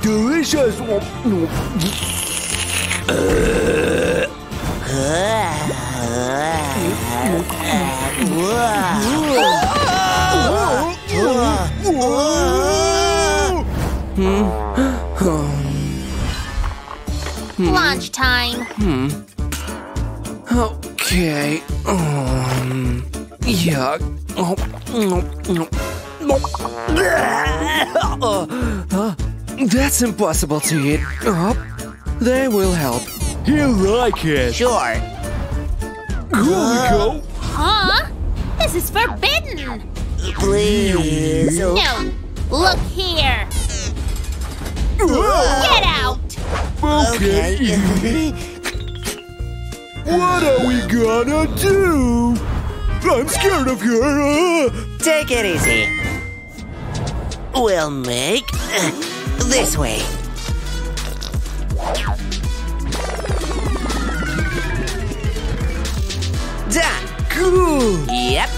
Delicious. Lunchtime. Okay. Yuck. Oh, no. That's impossible to eat. They will help. You like it? Sure. Here we go. Huh? This is forbidden. Please. No. Look here. Get out. Okay. What are we gonna do? I'm scared of her. Take it easy. We'll make this way. Done. Cool. Yep.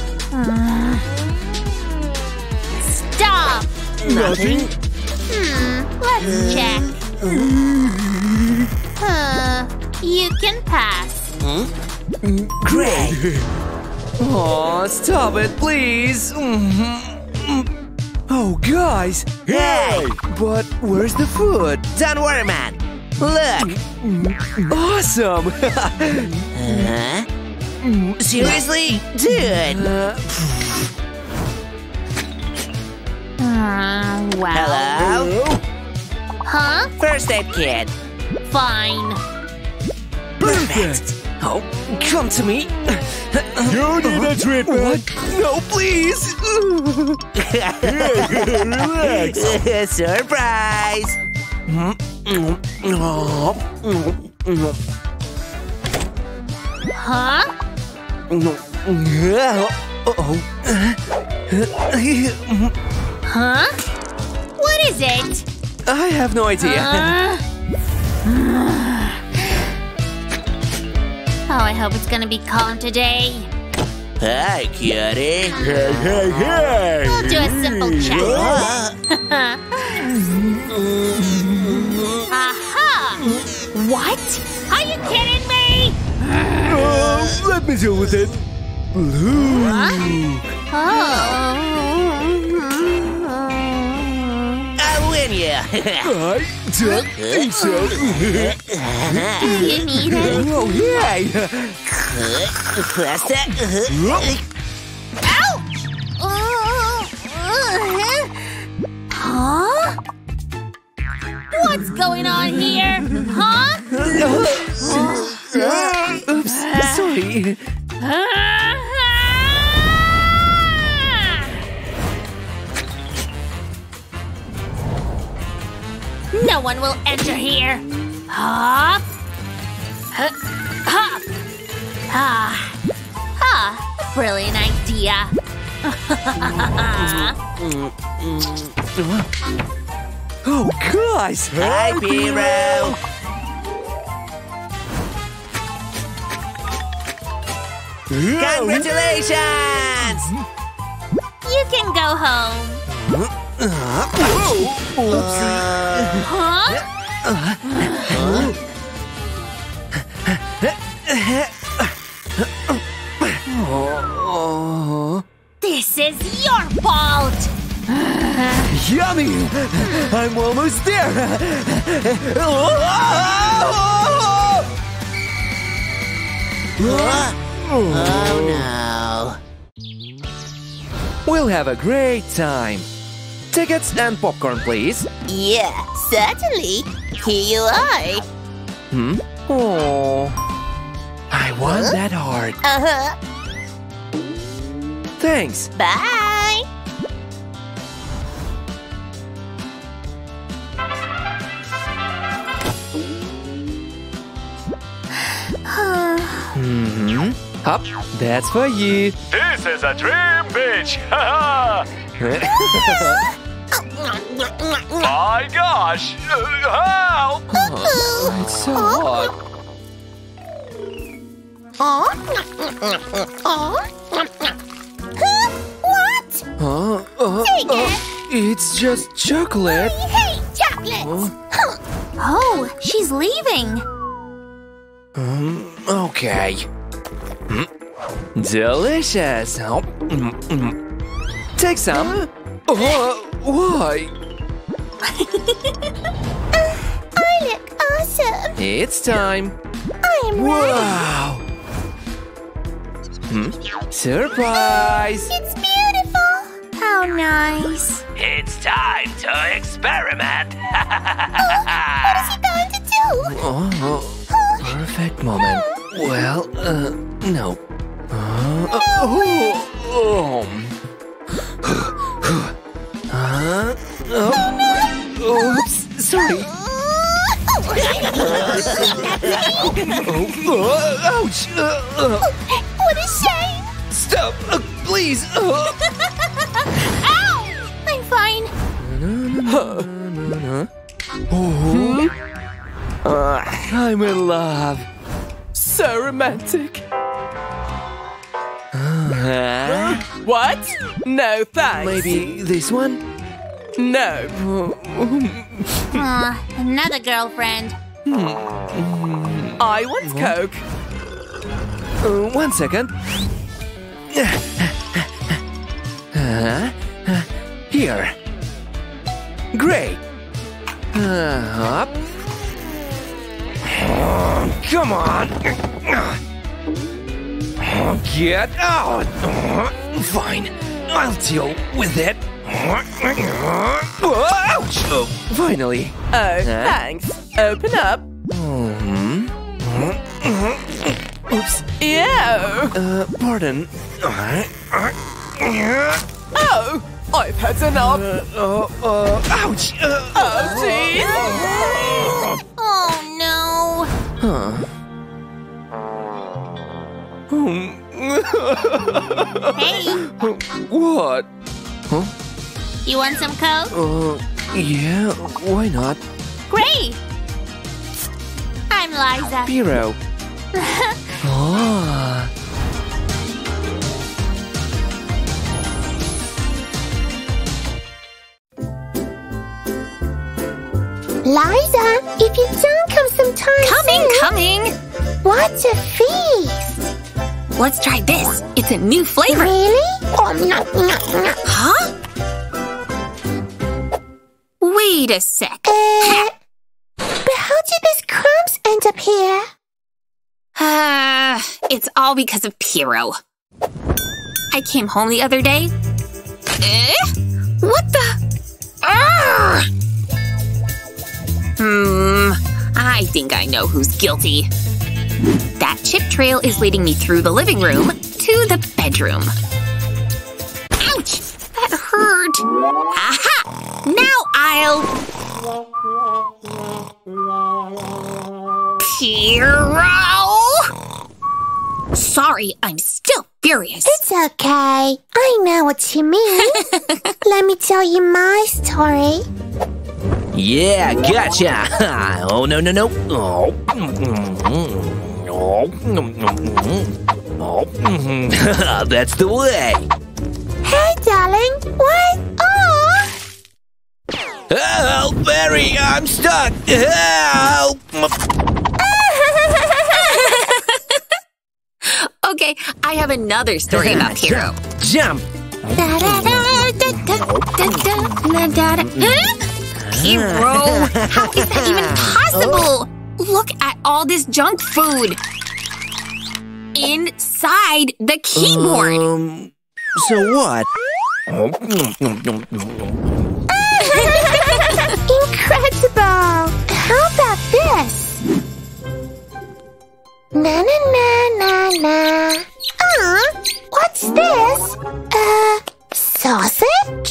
Stop. Nothing. Let's check. You can pass. Great. Oh, stop it, please. Oh, guys. Hey! But where's the food? Don't worry, man. Look. Awesome. Seriously? Dude. Well. Hello? Huh? First aid kit. Fine. Perfect. Oh, come to me. You need a treatment. What? No, please. Relax. Surprise. Huh? Uh-oh. Huh? What is it? I have no idea. Oh, I hope it's gonna be calm today. Hi, cutie. Hey. We'll do a simple check. Aha! What? Are you kidding me? Let me deal with it. What? Oh. I'll win you. I don't think so. You need it? Oh, yeah! Faster! Ouch! Huh? What's going on here? Huh? Oops, sorry. No one will enter here. Hop! Hop! Brilliant idea. Oh, guys! Hi, Piro! Congratulations! You can go home. Huh? This is your fault. Yummy! I'm almost there. Oh no! We'll have a great time. Tickets and popcorn, please. Yeah, certainly. Here you are. Oh, I want that heart. Thanks. Bye. Hop, that's for you. This is a dream beach. My gosh! Help! It's so hot. What? Take it! It's just chocolate. I hate chocolates. Huh? Oh, she's leaving. Okay. Delicious. Take some. Why? I look awesome. It's time. I'm ready. Wow. Surprise. It's beautiful. How nice. It's time to experiment. What is he going to do? Perfect moment. Well, no. Sorry. Ouch. What a shame. Stop, please. Ow! I'm fine. I'm in love. So romantic. What? No, thanks. Maybe this one? No. Another girlfriend. I want Coke. 1 second. Here. Great. Up. Come on. Get out. Fine. I'll deal with it. Ouch. Oh, finally. Oh, thanks. Open up. Oops. Ew. Pardon. Oh, I've had enough. Ouch. Oh, geez. Oh, no. Hey. What? Huh? You want some Coke? Yeah, why not? Great! I'm Liza. Piro. Liza, if you don't come sometime Coming! What a feast! Let's try this. It's a new flavor. Really? Oh, no. Huh? Wait a sec. But how did these crumbs end up here? It's all because of Piro. I came home the other day. What the? I think I know who's guilty. That chip trail is leading me through the living room to the bedroom. Ouch! That hurt! Aha! Now I'll… Piro! Sorry, I'm still furious. It's okay. I know what you mean. Let me tell you my story. Yeah, gotcha! Oh, no. Oh. That's the way. Hey, darling. What? Oh, Mary, I'm stuck. Help! Okay, I have another story about Piro. Jump. Piro, how is that even possible? Look at all this junk food inside the keyboard. So what? Incredible! How about this? Na-na-na-na-na. What's this? Sausage?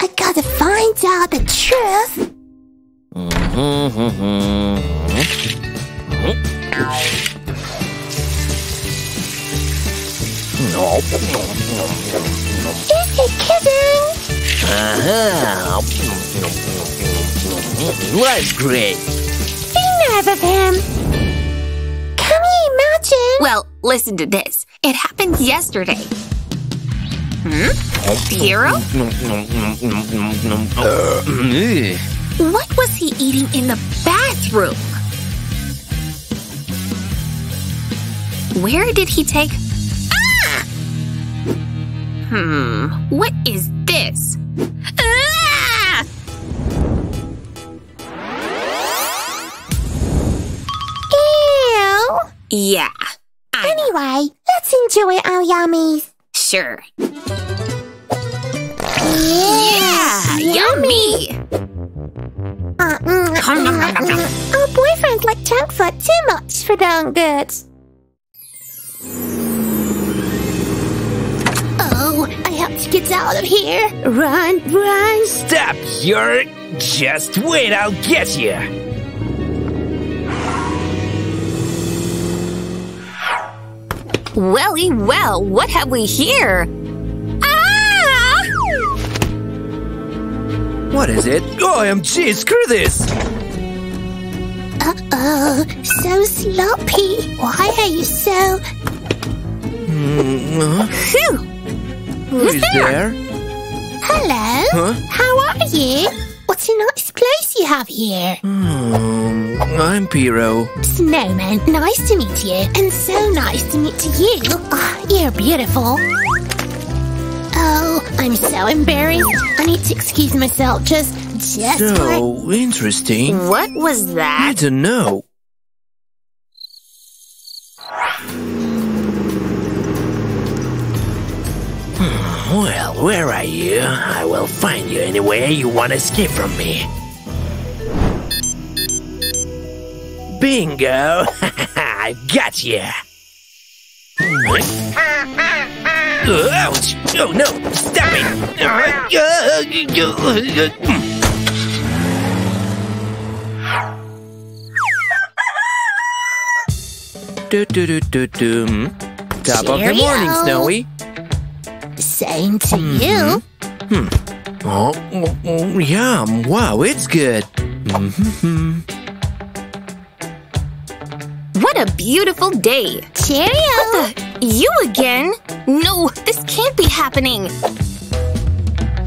I gotta find out the truth. Is he kidding? That's great. Enough of him. Can you imagine? Well, listen to this. It happened yesterday. Piero? What was he eating in the bathroom? Where did he take… Ah! What is this? Ah! Ew! Yeah. Anyway, let's enjoy our yummies. Sure. Yeah! Yummy! Our boyfriends like junk food too much for their own good. Oh, I have to get out of here. Run, run. Stop, you're… Just wait, I'll get you. Welly, well, what have we here? Ah! What is it? OMG, screw this! Uh-oh, so sloppy. Why are you so… Phew! Who's there? Hello? Huh? How are you? What a nice place you have here. I'm Piero. Snowman, nice to meet you. And so nice to meet you. Oh, you're beautiful. Oh, I'm so embarrassed. I need to excuse myself just so interesting. What was that? I don't know. Well, where are you? I will find you anywhere you want to escape from me. Bingo! I got you. Ouch! Oh no! Stop it! Top of the morning, Snowy. Same to you. Oh, yum! Wow, it's good. What a beautiful day. Cheerio! What the? You again? No, this can't be happening.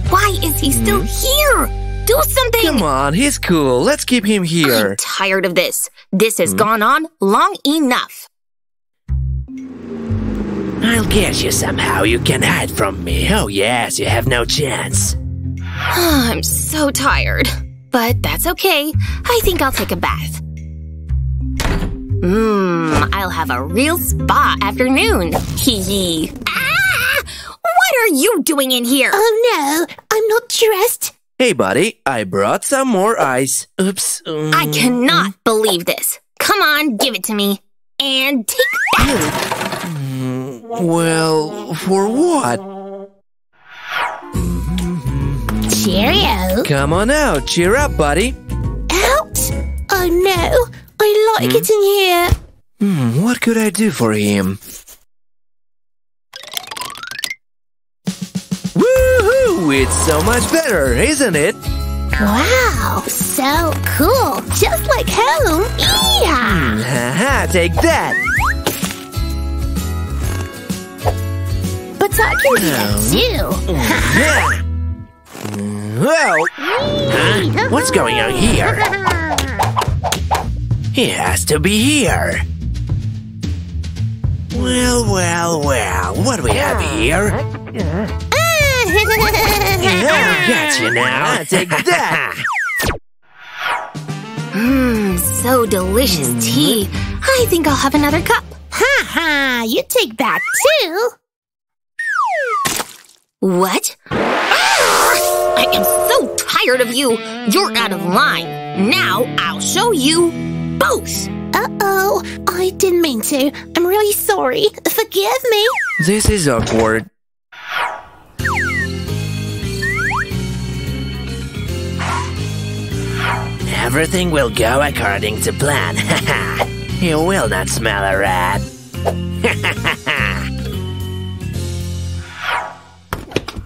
Why is he still here? Do something! Come on, he's cool. Let's keep him here. I'm tired of this. This has gone on long enough. I'll get you somehow. You can hide from me. Oh yes, you have no chance. I'm so tired. But that's okay. I think I'll take a bath. I'll have a real spa afternoon. Hee-hee. Ah! What are you doing in here? Oh no, I'm not dressed. Hey buddy, I brought some more ice. Oops. I cannot believe this. Come on, give it to me. And take that! Well, for what? Cheerio! Come on out, cheer up, buddy! Out? Oh no, I like it in here! What could I do for him? Woohoo! It's so much better, isn't it? Wow, so cool! Just like home! Yeah! Haha, take that! I can do that too! Whoa! Huh? What's going on here? He has to be here! Well, well, well, what do we have here? I got you now! Take that! So delicious tea! I think I'll have another cup! Ha ha! You take that too! What? Ah! I am so tired of you! You're out of line! Now I'll show you both! Uh-oh, I didn't mean to. I'm really sorry. Forgive me! This is awkward. Everything will go according to plan. You will not smell a rat.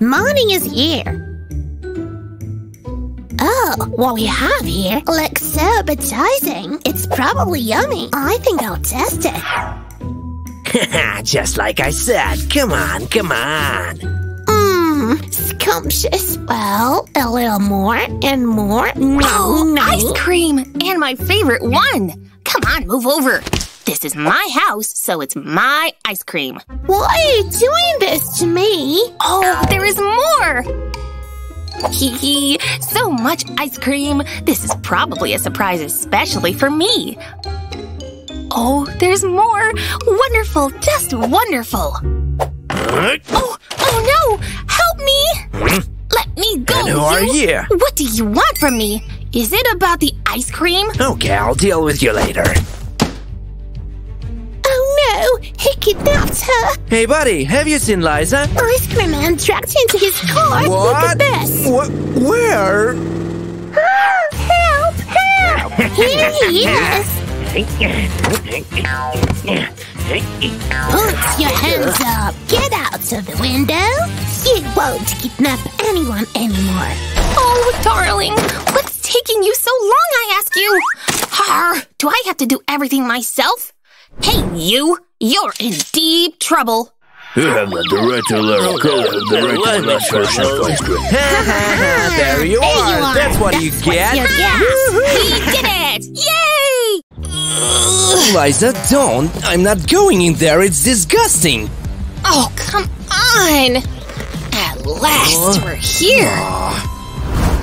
Morning is here. Oh, what we have here looks so appetizing. It's probably yummy. I think I'll test it. Just like I said. Come on, come on. Scrumptious. Well, a little more and more. No. Ice cream! And my favorite one! Come on, move over. This is my house, so it's my ice cream. Why are you doing this to me? Oh, there is more! Hee hee, so much ice cream. This is probably a surprise especially for me. Oh, there's more. Wonderful, just wonderful. Oh no! Help me! Let me go, and who are you? What do you want from me? Is it about the ice cream? Okay, I'll deal with you later. Oh no! He kidnapped her! Hey buddy, have you seen Liza? Ice cream man dragged into his car! What? Look at this! Where? Help! Help! Here he is! Put your hands up! Get out of the window! You won't kidnap anyone anymore! Oh, darling! What's taking you so long, I ask you? Har! Do I have to do everything myself? Hey, you! You're in deep trouble! You have the regular color of the regular version of ice cream. There you are! That's what you get! He did it! Yay! Liza, don't! I'm not going in there, it's disgusting! Oh, come on! At last, we're here!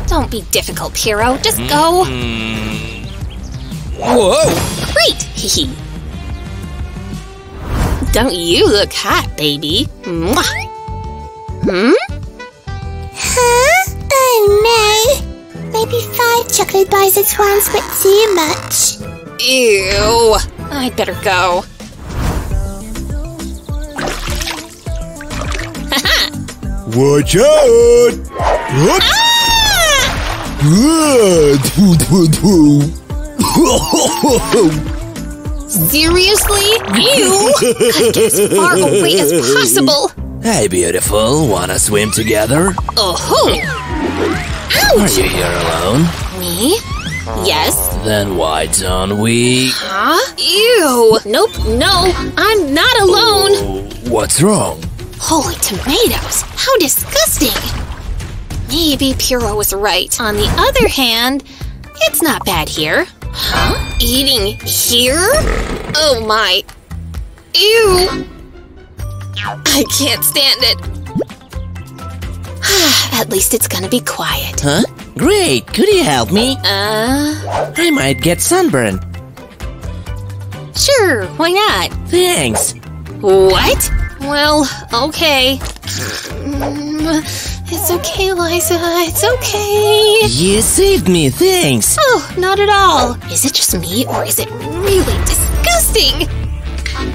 Don't be difficult, hero, just go! Whoa! Great! Hee hee! Don't you look hot, baby? Mwah. Huh? Oh no! Maybe 5 chocolate bars at once were too much. Ew! I'd better go. Watch out! Ah! Seriously? You? I get as far away as possible. Hey, beautiful. Wanna swim together? Oh-ho! Ouch! Are you here alone? Me? Yes. Then why don't we… Huh? Ew! Nope, no. I'm not alone. What's wrong? Holy tomatoes! How disgusting! Maybe Puro was right. On the other hand, it's not bad here. Huh? Eating here? Oh my. Ew. I can't stand it. At least it's gonna be quiet. Huh? Great. Could you help me? I might get sunburned. Sure. Why not? Thanks. What? Well, okay. It's okay, Liza. It's okay. You saved me, thanks. Oh, not at all. Is it just me or is it really disgusting?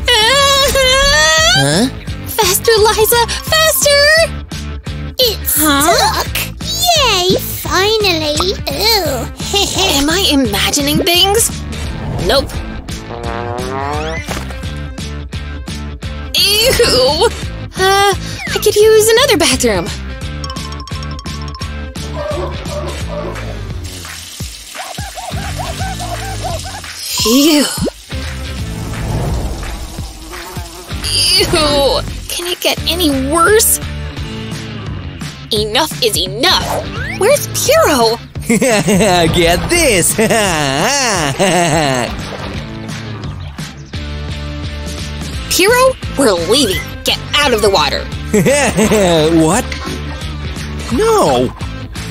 Huh? Faster, Liza! Faster! It's stuck! Yay! Finally! Ew. Am I imagining things? Nope. Ew! I could use another bathroom. Ew. Ew. Can it get any worse? Enough is enough. Where's Puro? Get this. Puro, we're leaving. Get out of the water. What? No.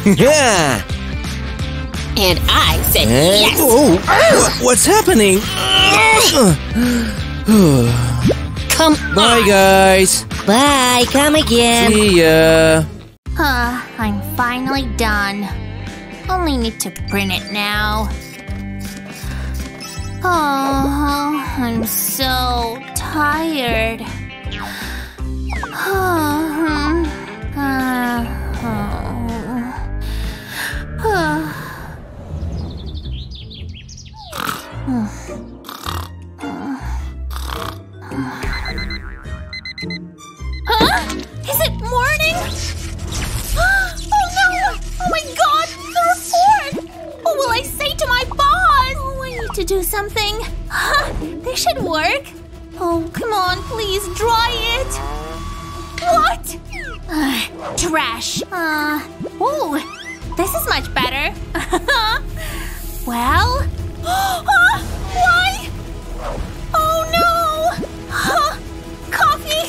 Yeah. And I said yes! Oh, what's happening? Come on! Bye, guys! Bye! Come again! See ya! I'm finally done. Only need to print it now. Oh, I'm so tired. Huh? Is it morning? Oh no! Oh my god! The report! What will I say to my boss? Oh, I need to do something. Huh? This should work. Oh, come on, please, dry it. What? Trash. Ooh, this is much better. Well? Why? Oh no! Huh? Coffee!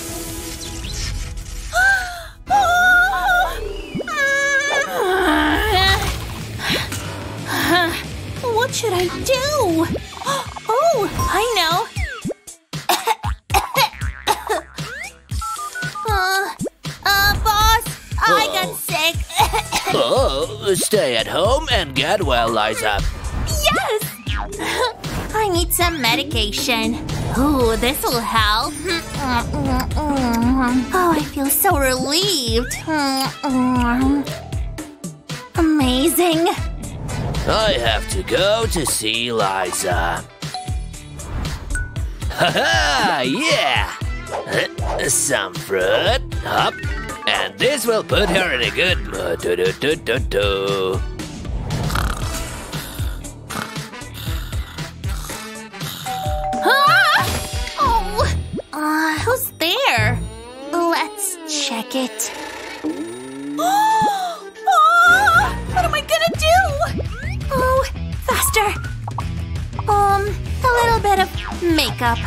What should I do? Oh, I know! Boss, I got sick. Oh, stay at home and get well, Liza. Yes! I need some medication. Ooh, this'll help. Oh, I feel so relieved. Amazing. I have to go to see Liza. Ha-ha! Yeah! Some fruit. Hop. And this will put her in a good mood. Do-do-do-do-do. Who's there? Let's check it. What am I gonna do? Oh, faster. A little bit of makeup.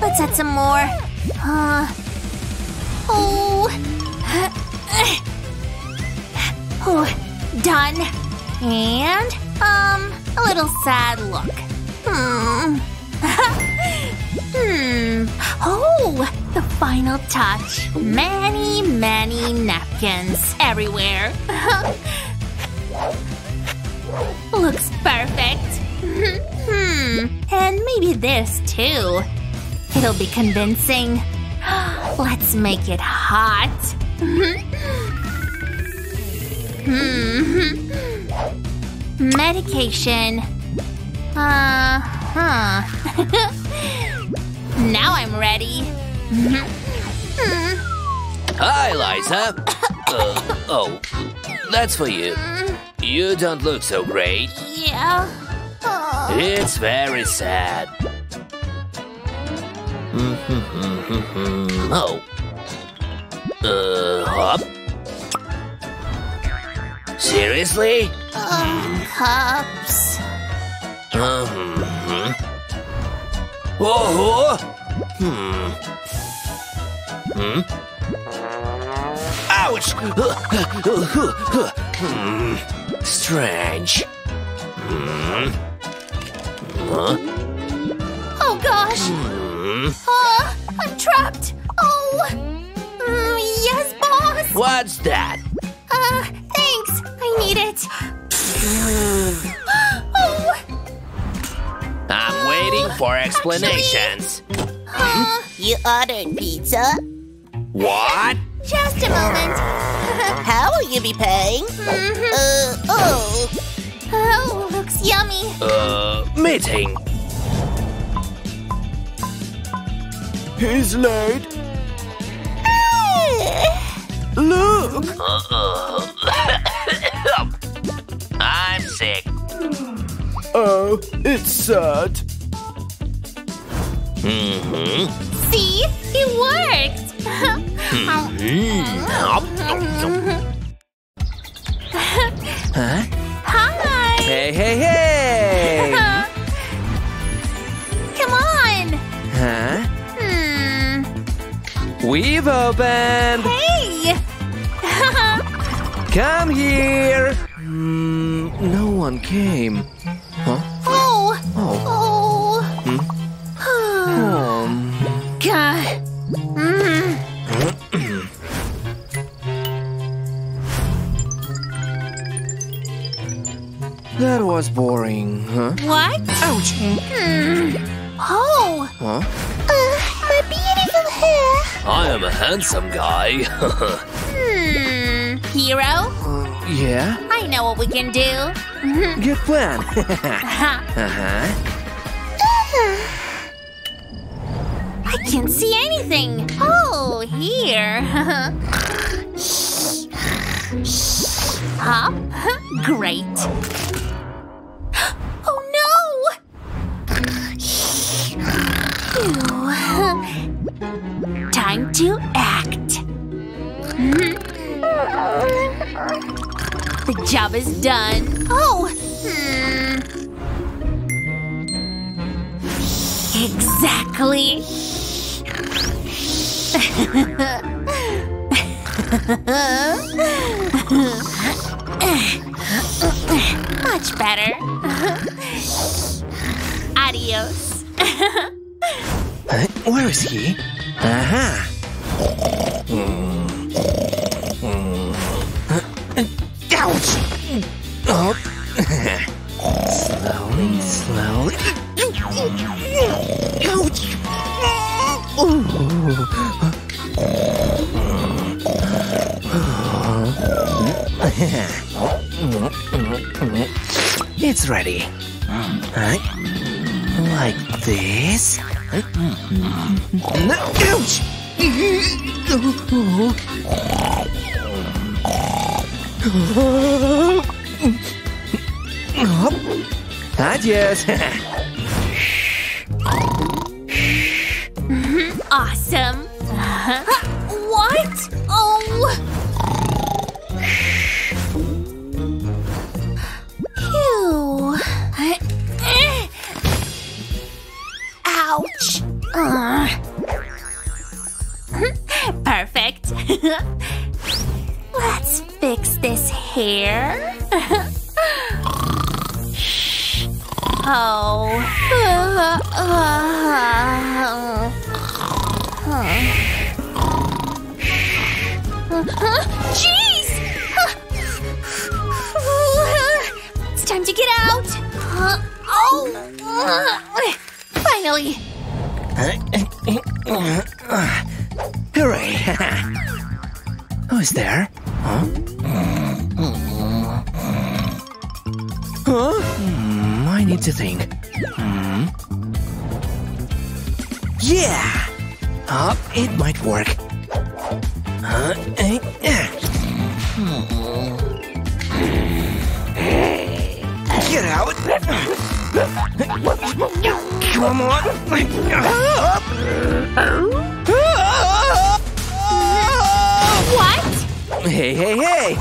Let's add some more. Done. And, a little sad look. Oh, the final touch. Many, many napkins everywhere. Looks perfect. And maybe this, too. It'll be convincing. Let's make it hot. Medication. Now I'm ready. Hi, Liza. Oh, that's for you. You don't look so great. Yeah. It's very sad. Oh. Hop? Seriously? Cups. Oh! Ouch! Strange. Oh gosh! I'm trapped! Oh! Yes, boss! What's that? Thanks! I need it! I'm waiting for explanations. You ordered pizza? What? Just a moment. How will you be paying? Oh, looks yummy. Meeting. He's late. Look. I'm sick. Oh, it's sad. See? It worked! Huh? Hi! Hey, hey, hey! Come on! Huh? We've opened! Hey! Come here! No one came. Huh? God. That was boring, huh? What? Ouch! Oh! Huh? My beautiful hair! I am a handsome guy. Hero? Yeah? I know what we can do. Good plan. I can't see anything. Oh, here. Hop. Great. Oh, no. Time to to act. The job is done. Oh! Exactly. Much better. Adios. Where is he? Aha! Ouch! Oh. Slowly, slowly. Ouch! It's ready. Like this. Ouch! Adios. Awesome. What? Oh. Phew. Ouch. Perfect. Let's fix this hair. Oh. Jeez! It's time to get out. Oh! Finally. Hooray! Who's there? Huh? Huh? I need to think. Yeah! It might work. Get out! Come on! What? Hey, hey, hey!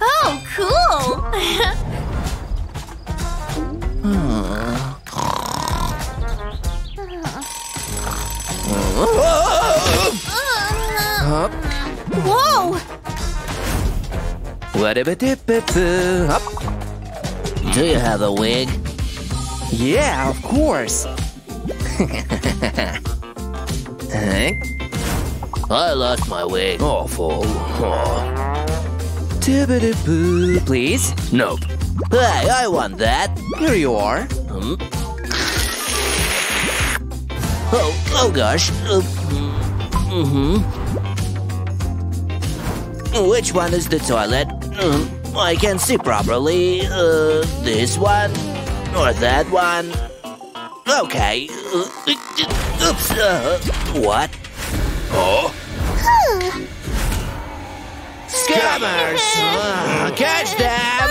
Oh, cool! Whoa! Do you have a wig? Yeah, of course. I lost my wig. Awful. Tibbity-boo, please? Nope. Hey, I want that. Here you are. Oh gosh. Which one is the toilet? I can't see properly. This one? Or that one? Okay. Oops. What? Oh? Scammers! Catch them!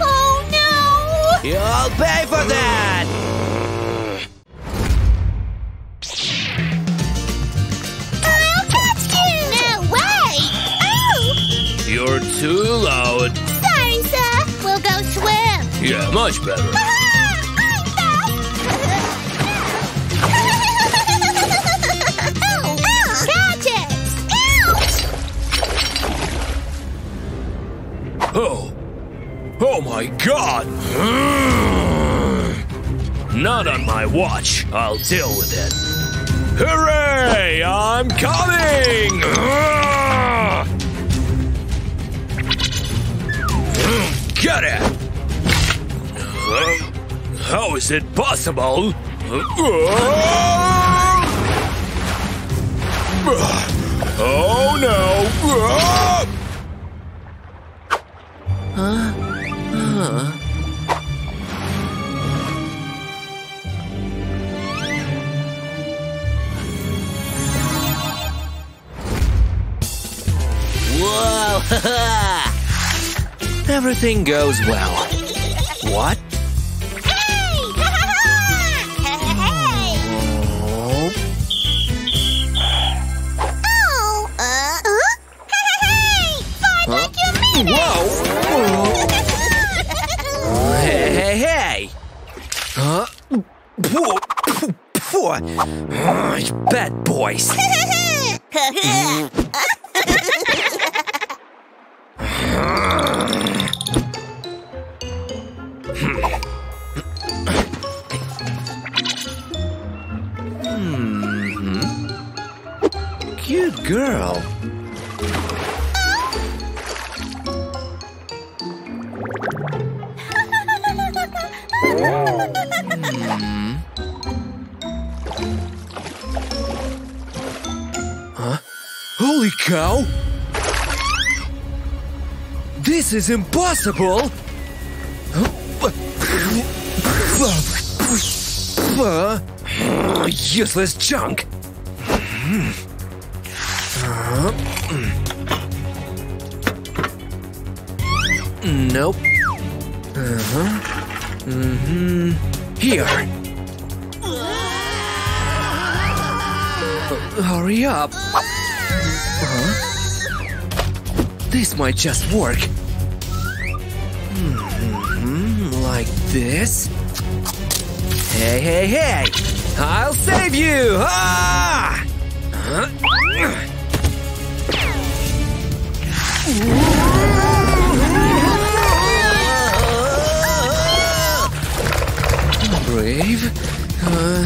Oh no! You'll pay for that! I'll catch you! No way! Oh! You're too loud. Sorry, sir. We'll go swim. Yeah, much better. Oh! Oh my god! Not on my watch. I'll deal with it. Hooray! I'm coming! Get it! How is it possible? Oh no! Whoa! Everything goes well. What? Hey! You bad boys. Cute girl. Huh? Holy cow! This is impossible! Useless junk! Nope. Here. Hurry up. This might just work. Like this. Hey, hey, hey! I'll save you! Ah! Brave. Oh.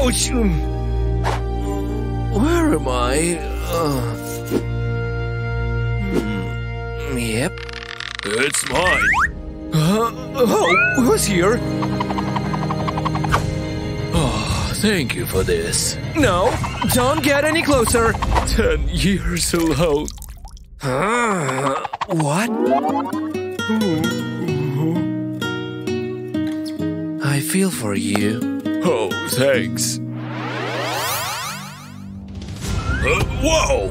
Ouch! Where am I? Yep. It's mine. Oh, who's here? Oh, thank you for this. No, don't get any closer. 10 years alone. What? I feel for you. Oh, thanks. Whoa!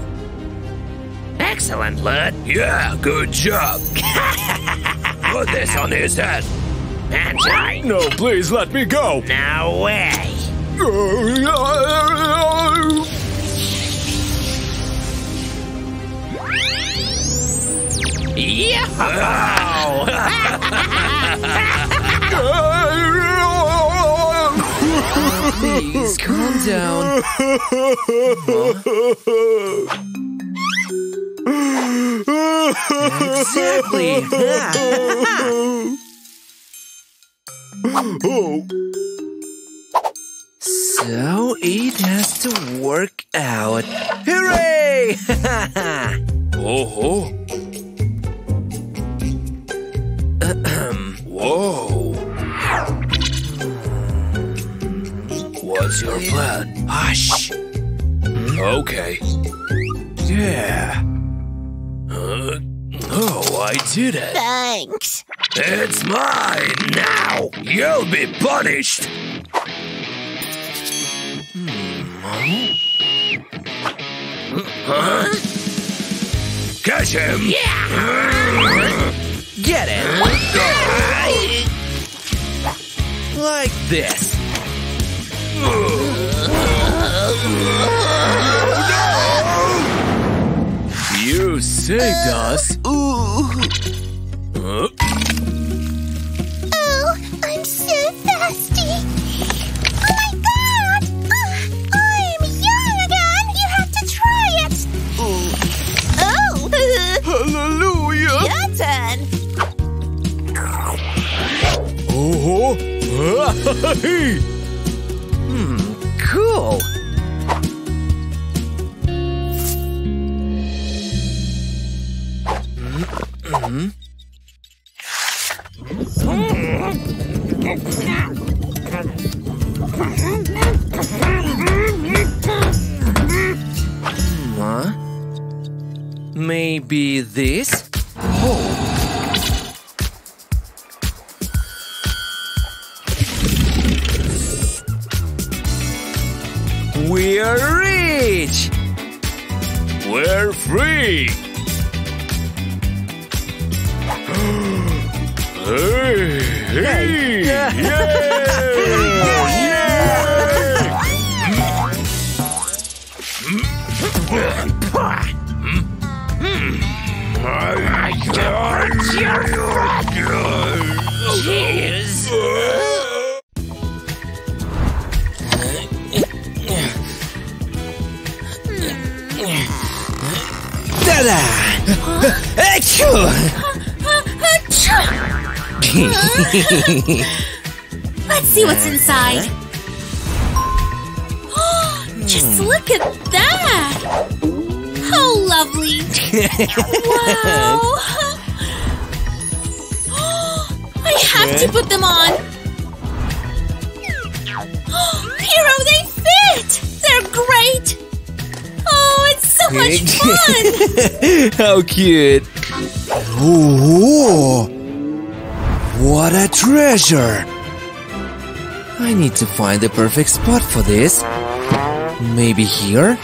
Excellent, Lud. Yeah, good job. Put this on his head. That's right. No, please let me go. No way. Please, calm down. Exactly. So it has to work out. Hooray! Whoa. What's your plan? Hush! Okay. Yeah. Oh, I did it. Thanks. It's mine now. You'll be punished. Catch him! Yeah! Get him! Like this. No! You saved us. Oh, I'm so thirsty. Oh my god! I'm young again. You have to try it. Oh! Hallelujah! Your turn. Cool. Maybe this? We're rich! We're free! Hey! Hey! Yay! Let's see what's inside. Just look at that! How lovely! Wow! I have to put them on. Hero, they fit! They're great! Oh, it's so much fun! How cute! Ooh, what a treasure! I need to find the perfect spot for this. Maybe here?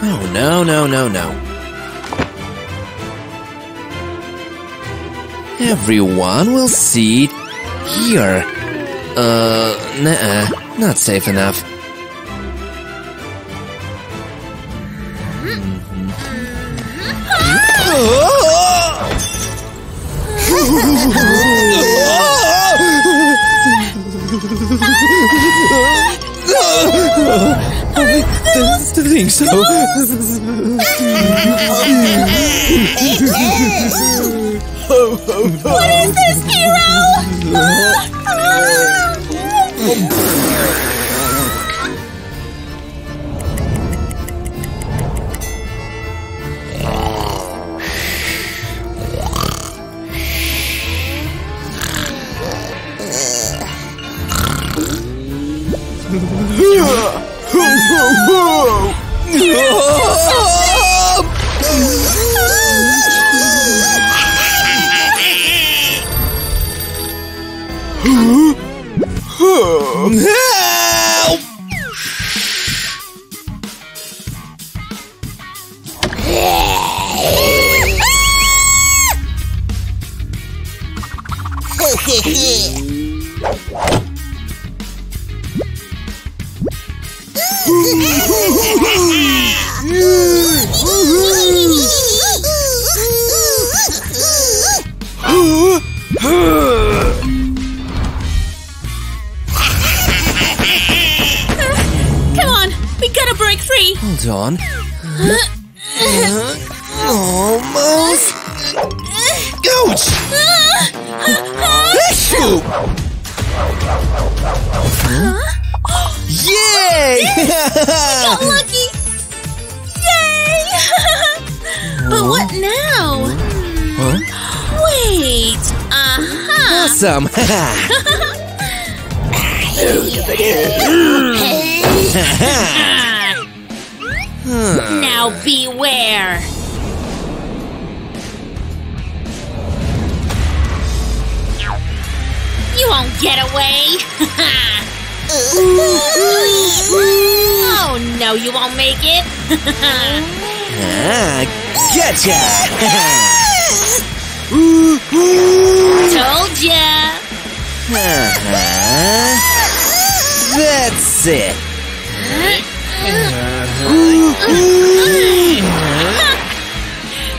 Oh, no. Everyone will see it here. Nuh-uh, not safe enough. I think so. What is this, Hero? Help! On. Almost. Ouch! Yay! We got lucky! Yay! But what now? Huh? Wait! Uh-huh! Awesome! Now beware! You won't get away! Oh no, you won't make it! Gotcha! Told ya! That's it!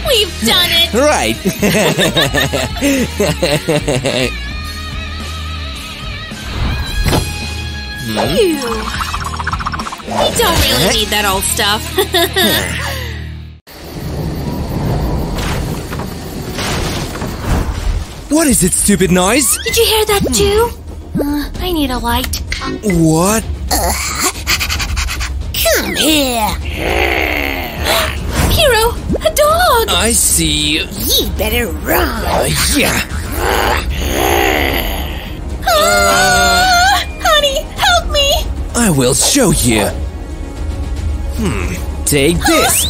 We've done it! Right! We don't really need that old stuff. What is it, stupid noise? Did you hear that too? I need a light. What? Come here! Hero, a dog! I see you. You better run! Honey, help me! I will show you. Take this!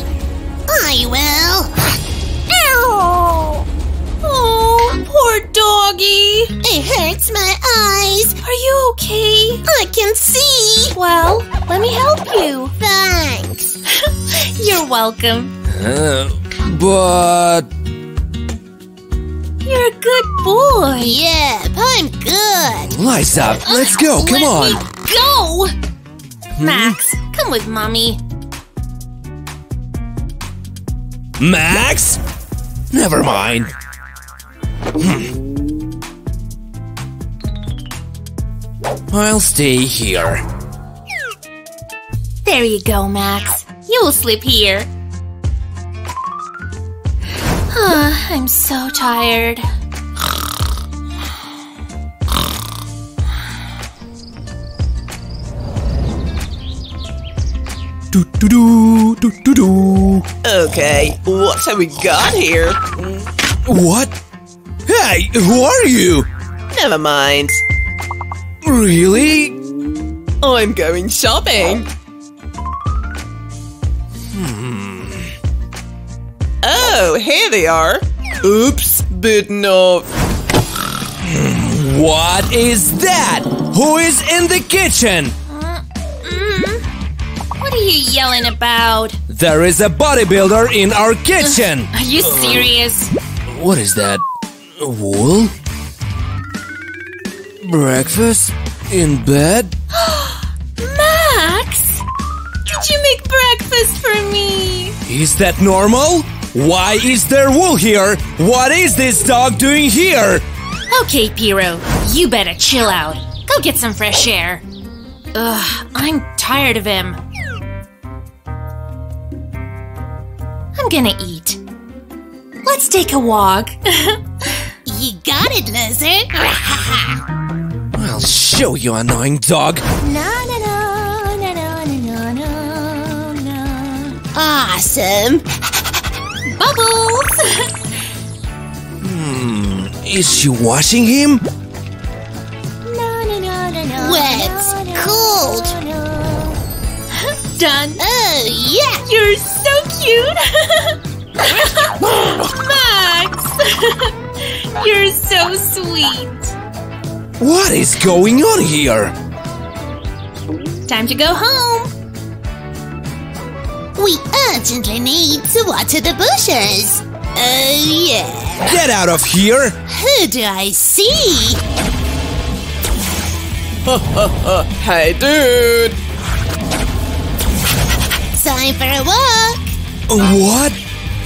I will! Ow! Oh, poor doggy! It hurts my eyes! Are you okay? I can see! Well, let me help you. Thanks. You're welcome. welcome. But... You're a good boy. Yeah, I'm good. Lights up. Let's go. Come on. Go! Max, come with Mommy. Max? Never mind. I'll stay here. There you go, Max. You'll sleep here. Oh, I'm so tired. Okay, what have we got here? What? Hey, who are you? Never mind. Really? I'm going shopping. Oh, here they are. Oops, bitten off. What is that? Who is in the kitchen? What are you yelling about? There is a bodybuilder in our kitchen. Are you serious? What is that? Wool? Breakfast? In bed? Max! Did you make breakfast for me? Is that normal? Why is there wool here? What is this dog doing here? Okay, Piero, you better chill out. Go get some fresh air. Ugh, I'm tired of him. I'm gonna eat. Let's take a walk. You got it, lizard. I'll show you, annoying dog. No, no, no, no, no, no, no, no. Awesome. Bubbles. Is she washing him? No, no, no, no, no. Wet. Cold. Done. Oh, yeah. You're so cute. Max. You're so sweet. What is going on here? Time to go home. We urgently need to water the bushes. Oh, yeah. Get out of here. Who do I see? Hey, dude. Time for a walk. What?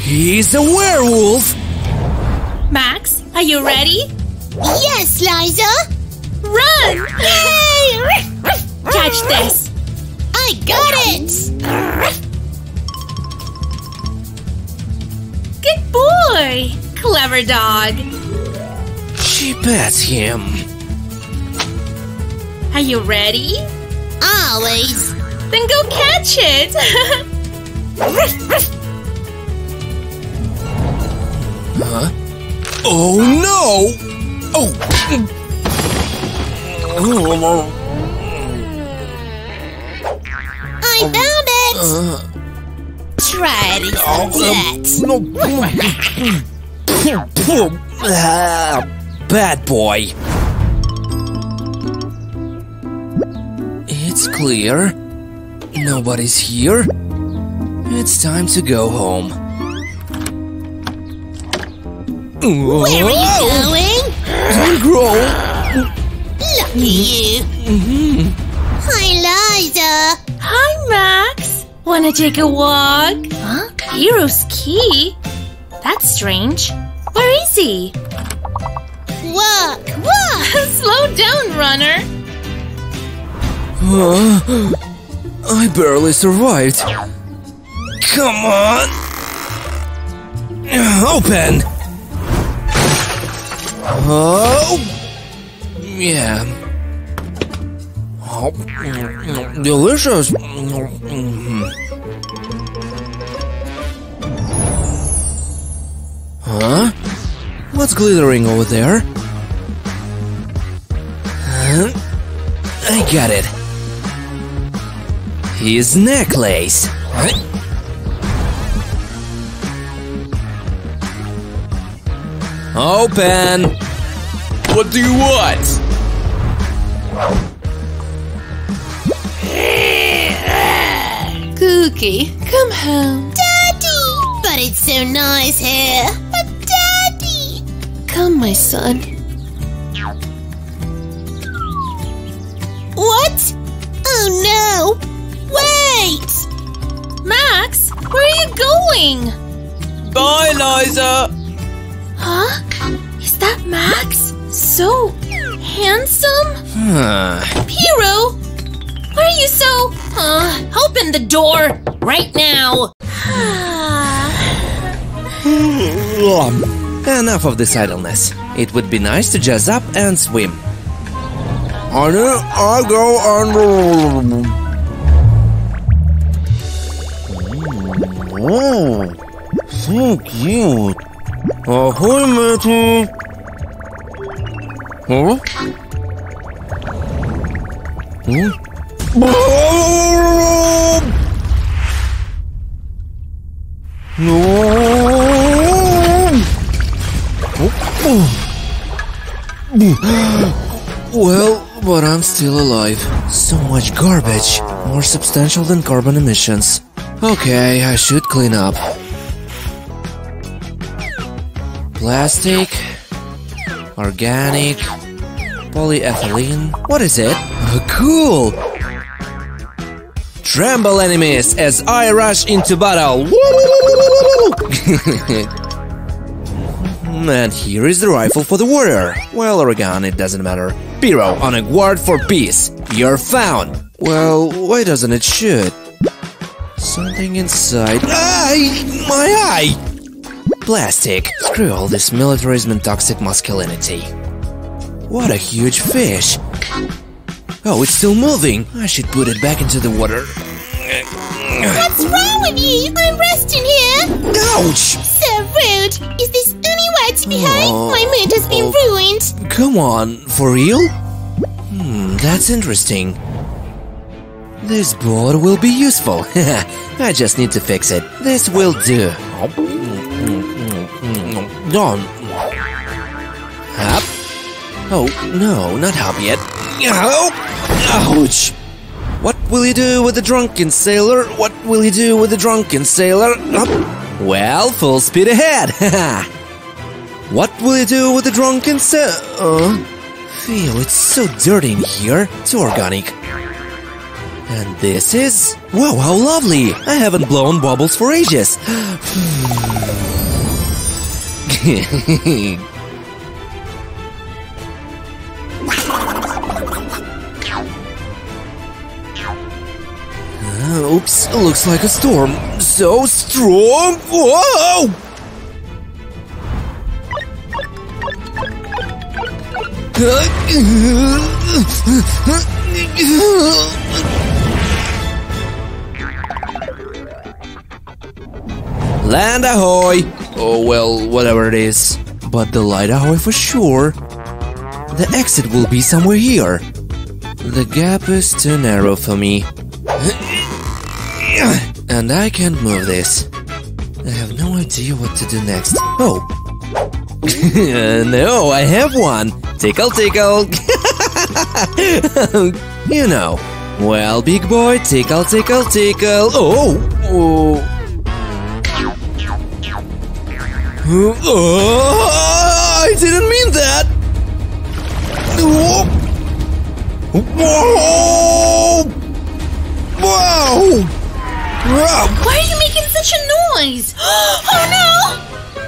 He's a werewolf. Max, are you ready? Yes, Liza! Run! Yay! Catch this! I got it! Good boy! Clever dog! She bats him. Are you ready? Always! Then go catch it! Huh? Oh no! Oh! I found it! Try it instead. No. Bad boy. It's clear. Nobody's here. It's time to go home. Where are you going? Look at you. Hi, Liza. Hi, Max. Wanna take a walk? Huh? Hero's key? That's strange. Where is he? Walk, walk. Slow down, runner. I barely survived. Come on. Open. Oh, yeah. Oh, delicious. Huh? What's glittering over there? Huh? I got it. His necklace. Huh? Open! What do you want? Cookie, come home. Daddy! But it's so nice here. But Daddy! Come, my son. What? Oh no! Wait! Max, where are you going? Bye, Liza! Huh? Is that Max? So handsome? Piero! Why are you so... open the door right now! Enough of this idleness. It would be nice to jazz up and swim. I'll go on. Oh, so cute. Ahoy, matey. Huh? Well, but I'm still alive. So much garbage. More substantial than carbon emissions. Okay, I should clean up. Plastic, organic, polyethylene. What is it? Cool! Tremble, enemies, as I rush into battle! And here is the rifle for the warrior. Well, or a gun, it doesn't matter. Piero, on a guard for peace. You're found. Well, why doesn't it shoot? Something inside. My eye! Plastic. Screw all this militarism and toxic masculinity. What a huge fish! Oh, it's still moving! I should put it back into the water. What's wrong with you? I'm resting here! Ouch! So rude! Is this any way to be high? My mood has been ruined! Come on, for real? That's interesting. This board will be useful. I just need to fix it. This will do. Done. Up. Oh, no, not up yet. Ouch! What will you do with the drunken sailor? What will you do with the drunken sailor? Oh. Well, full speed ahead! What will you do with the drunken sailor? Feel it's so dirty in here. It's organic. And this is... Wow, how lovely! I haven't blown bubbles for ages! Oops, looks like a storm. So strong! Whoa! Land ahoy! Oh, well, whatever it is. But the light ahoy for sure. The exit will be somewhere here. The gap is too narrow for me. And I can't move this. I have no idea what to do next. Oh! No, I have one! Tickle, tickle! You know. Well, big boy, tickle, tickle, tickle! Oh! I didn't mean that! Whoa! Wow! Why are you making such a noise? Oh no!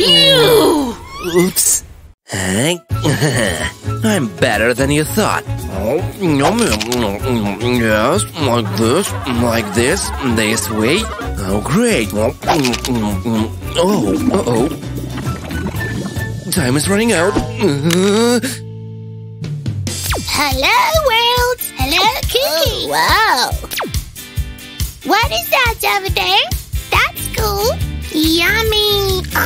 Ew! Oops. I'm better than you thought. Yes, like this way. Oh, great. Uh-oh. Time is running out. Hello, world! Hello, Cookie! Wow! What is that over there? That's cool! Yummy! How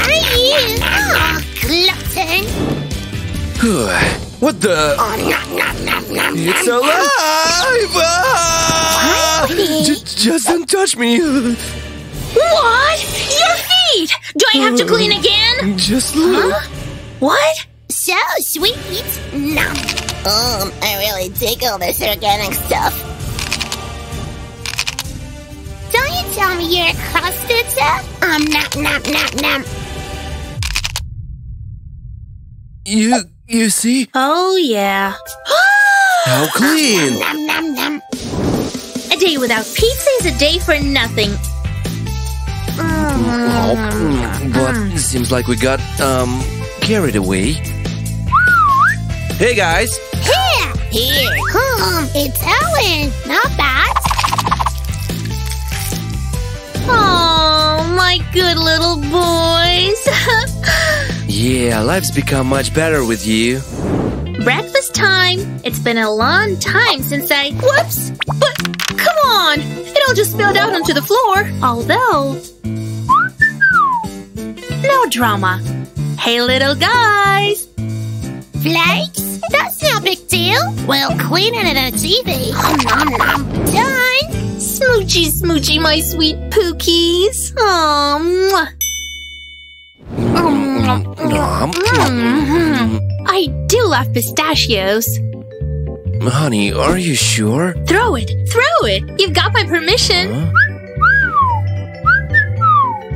are you? Oh, glutton! What the? It's alive! Just don't touch me! What? Your feet! Do I have to clean again? Just look! Huh? What? So sweet! Nom! I really dig all this organic stuff. Don't you Tell me you're a cross-stitcher? Nom nom nom nom. You see? Oh, yeah. How clean! Nom, nom, nom, nom. A day without pizza is a day for nothing. But seems like we got, carried away. Hey, guys! Here! It's Owen! Not bad! Oh, my good little boys! Yeah, life's become much better with you. Breakfast time! It's been a long time since I... Whoops! But, come on! It all just spilled out onto the floor. Although... No drama. Hey, little guys! Flakes? That's no big deal. Well, cleaning it on TV. Done. Smoochy, smoochy, my sweet pookies. I do love pistachios. Honey, are you sure? Throw it, throw it. You've got my permission.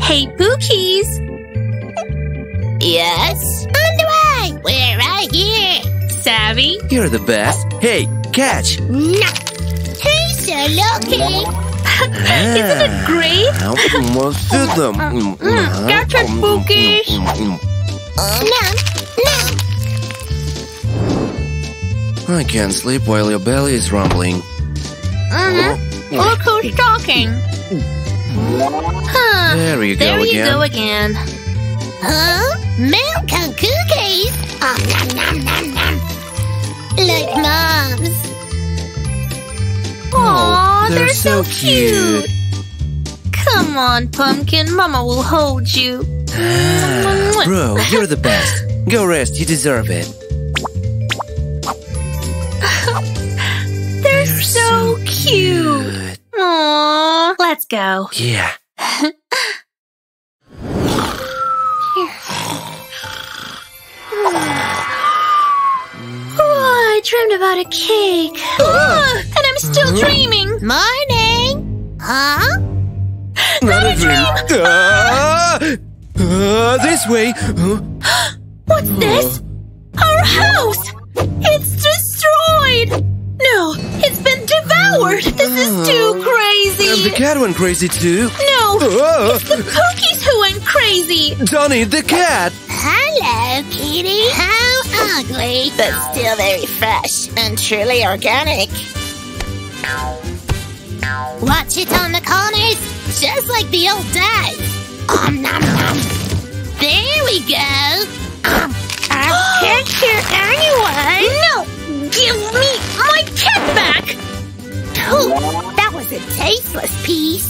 Hey, pookies. Yes? On the way. We're right here. Savvy? You're the best. Hey, catch! No! Hey, so lucky! Isn't it great? Almost did them. Catch it, Pookies! No! I can't sleep while your belly is rumbling. Look who's talking! There you go again. Huh? Milk and cookies! Like moms. Aww, they're so cute. Come on, Pumpkin. Mama will hold you. Bro, you're the best. Go rest. You deserve it. They're so cute. Aww, let's go. Yeah. Dreamed about a cake. And I'm still dreaming. Morning. Huh? Not a dream. This way. What's this? Our house. It's destroyed. No, it's been devoured. This is too crazy. And the cat went crazy too. No, it's the pookies who went crazy. Donnie the cat. Hello, kitty. How ugly, but still very fresh and truly organic. Watch it on the corners, just like the old days. Nom nom. There we go. I can't hear anyone. No, give me my cat back. Oh, that was a tasteless piece.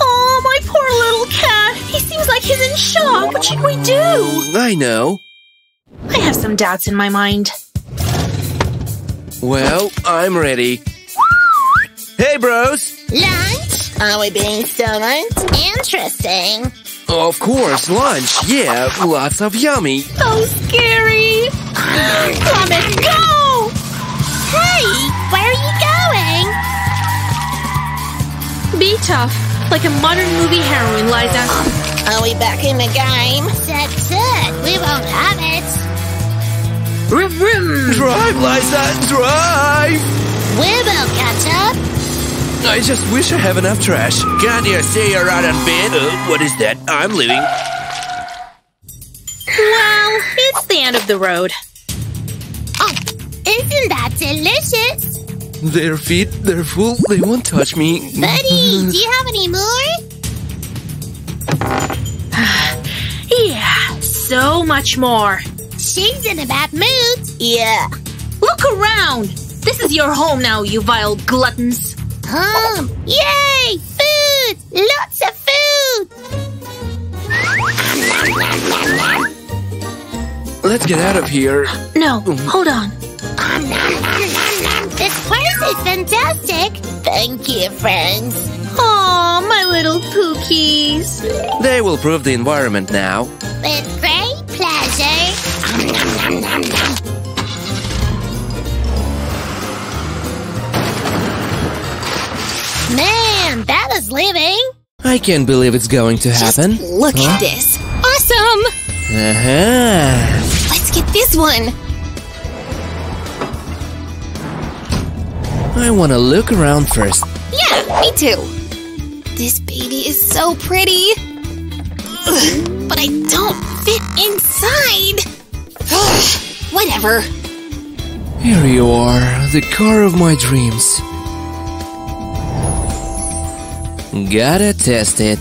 Oh, my poor little cat. He seems like he's in shock. What should we do? I know. I have some doubts in my mind. Well, I'm ready. Hey, bros! Lunch? Are we being summoned? Interesting. Of course, lunch. Yeah, lots of yummy. So scary. Come and go! Hey, where are you going? Be tough, like a modern movie heroine, Liza. Are we back in the game? That's it. We won't have it. Vroom, vroom. Drive, Liza, drive! We will catch up. I just wish I have enough trash. Can't you see you're out of bed? What is that? I'm leaving. Well, it's the end of the road. Oh, isn't that delicious? Their feet, they're full. They won't touch me. Buddy, do you have any more? Yeah, so much more. She's in a bad mood. Yeah. Look around. This is your home now, you vile gluttons. Home. Yay! Food! Lots of food! Let's get out of here. No, hold on. This place is fantastic. Thank you, friends. Aw, my little pookies. They will prove the environment now. With great pleasure. Man, that was is living. I can't believe it's going to happen. Just look at this. Awesome! Let's get this one. I want to look around first. Yeah, me too. This baby is so pretty. Ugh, but I don't fit inside. Whatever. Here you are, the car of my dreams. Gotta test it.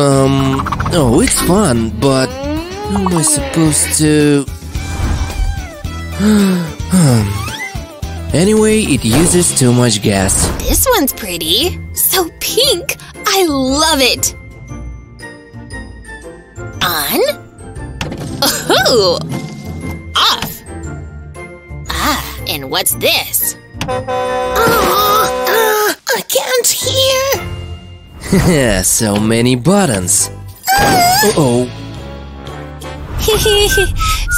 Oh, it's fun, but how am I supposed to? Anyway, it uses too much gas. This one's pretty. So pink. I love it. On. Oh, off. Ah, and what's this? Oh, I can't hear. So many buttons.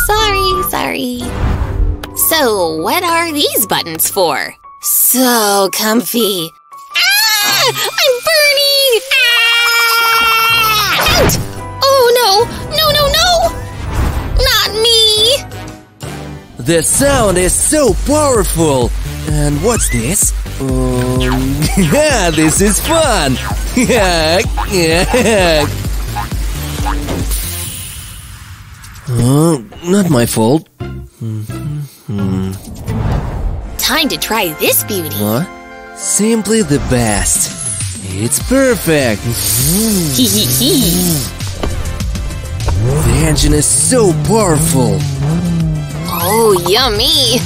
Sorry. So, what are these buttons for? So comfy! Ah! I'm burning! Ah! Out! Oh no! No, no, no! Not me! The sound is so powerful! And what's this? Yeah, this is fun! Not my fault. Time to try this beauty. What? Simply the best. It's perfect. The engine is so powerful. Oh, yummy.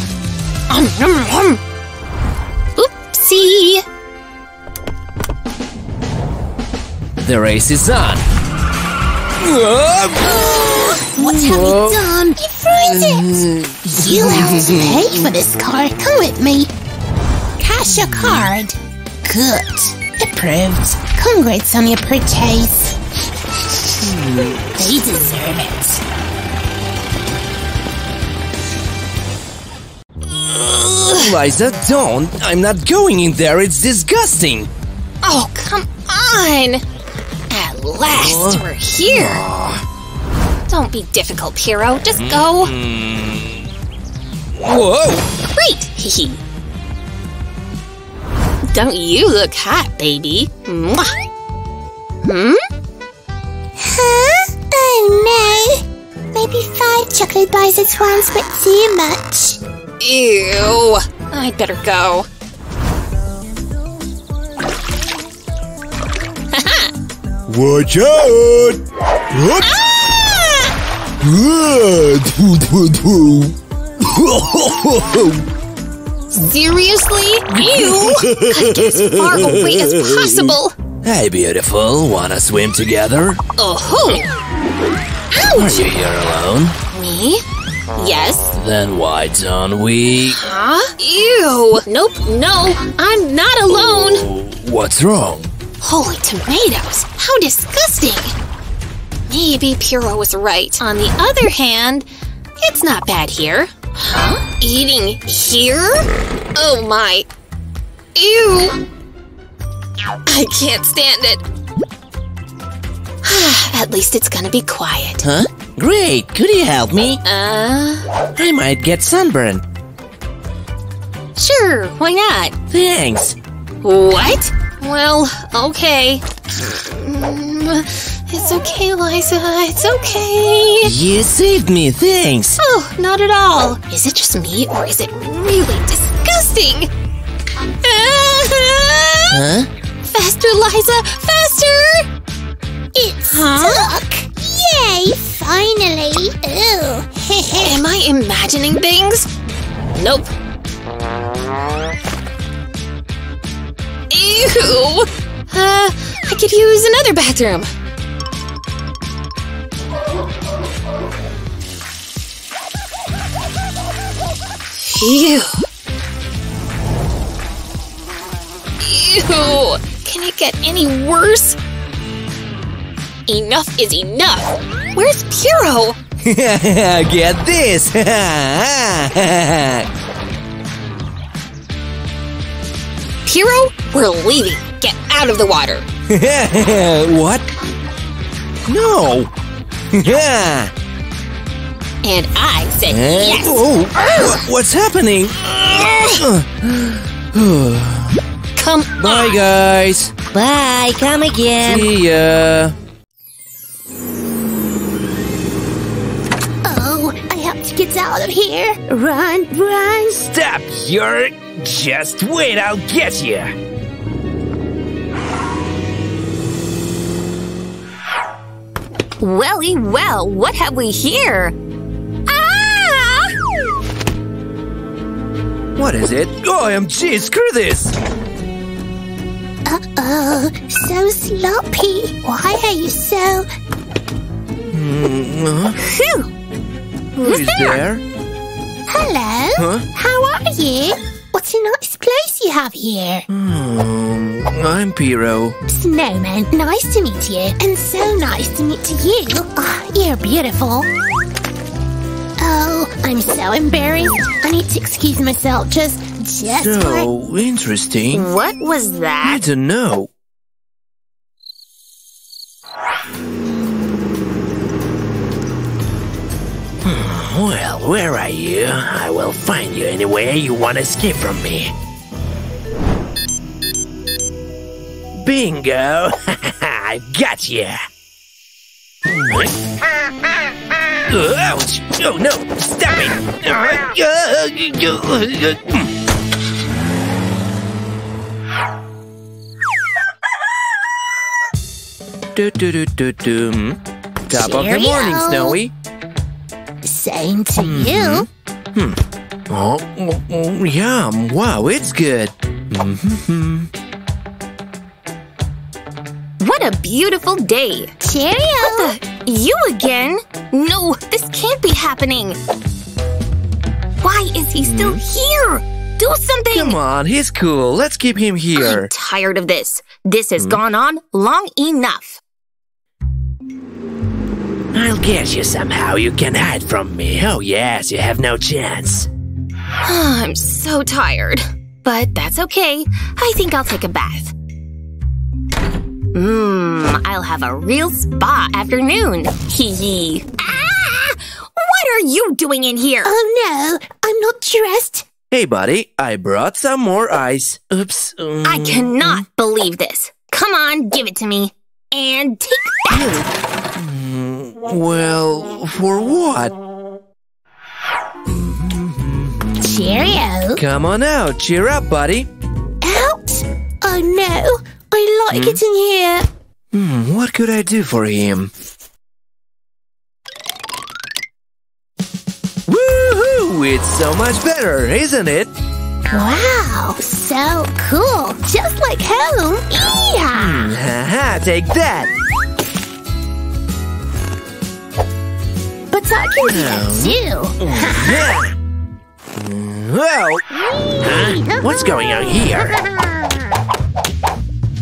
Oopsie. The race is on. What have we done? You ruined it! You'll have to pay for this car. Come with me. Cash your card. Good. Approved. Congrats on your purchase. They deserve it. Liza, don't. I'm not going in there. It's disgusting. Oh, come on. At last, we're here. Don't be difficult, Piero. Just go. Whoa! Great! Don't you look hot, baby? Mwah. Huh? Oh no! Maybe 5 chocolate bars at once were too much. Ew! I'd better go. Watch out! Oops. Ah! Seriously? You? Gotta get as far away as possible. Hey, beautiful. Wanna swim together? Oh-ho! Ouch! Are you here alone? Me? Yes. Then why don't we… Huh? Ew! Nope, no. I'm not alone. What's wrong? Holy tomatoes! How disgusting! Maybe Piero was right. On the other hand, it's not bad here. Huh? Eating here? Oh my. Ew. I can't stand it. At least it's gonna be quiet. Huh? Great. Could you help me? I might get sunburned. Sure. Why not? Thanks. What? Well, okay. It's okay, Liza. It's okay. You saved me, thanks. Oh, not at all. Is it just me or is it really disgusting? Huh? Faster, Liza! Faster! It's stuck! Yay! Finally! Ew. Am I imagining things? Nope. Ew! I could use another bathroom. Ew. Ew. Can it get any worse? Enough is enough. Where's Piero? Get this. hero? We're leaving. Get out of the water. What? No. Yeah. And I said yes. Oh, what's happening? Come on. Bye, guys. Bye. Come again. See ya. Get out of here! Run, run! Stop! You're... Just wait, I'll get you! Welly, well, what have we here? Ah! What is it? OMG, screw this! Uh-oh, so sloppy! Why are you so... Phew! Who's there? Hello? Huh? How are you? What a nice place you have here. I'm Piro. Snowman, nice to meet you. And so nice to meet you. Oh, you're beautiful. Oh, I'm so embarrassed. I need to excuse myself just so for... interesting. What was that? I don't know. Well, where are you? I will find you anywhere you want to escape from me. Bingo! I got you! Ouch! Oh no! Stop it! Top of the morning, Snowy! Same to you. Oh, yum. Wow, it's good. What a beautiful day. Cheerio. What the? You again? No, this can't be happening. Why is he still here? Do something. Come on, he's cool. Let's keep him here. I'm tired of this. This has gone on long enough. I'll get you somehow. You can hide from me. Oh yes, you have no chance. I'm so tired. But that's okay. I think I'll take a bath. I'll have a real spa afternoon. Hee-hee. Ah! What are you doing in here? Oh no, I'm not dressed. Hey buddy, I brought some more ice. Oops. I cannot believe this. Come on, give it to me. And take that! Well, for what? Cheerio! Come on out, cheer up, buddy! Out? Oh no, I like it in here! What could I do for him? Woohoo! It's so much better, isn't it? Wow, so cool! Just like home! Yeah! Haha, take that! But I can do that too! Well, huh? What's going on here?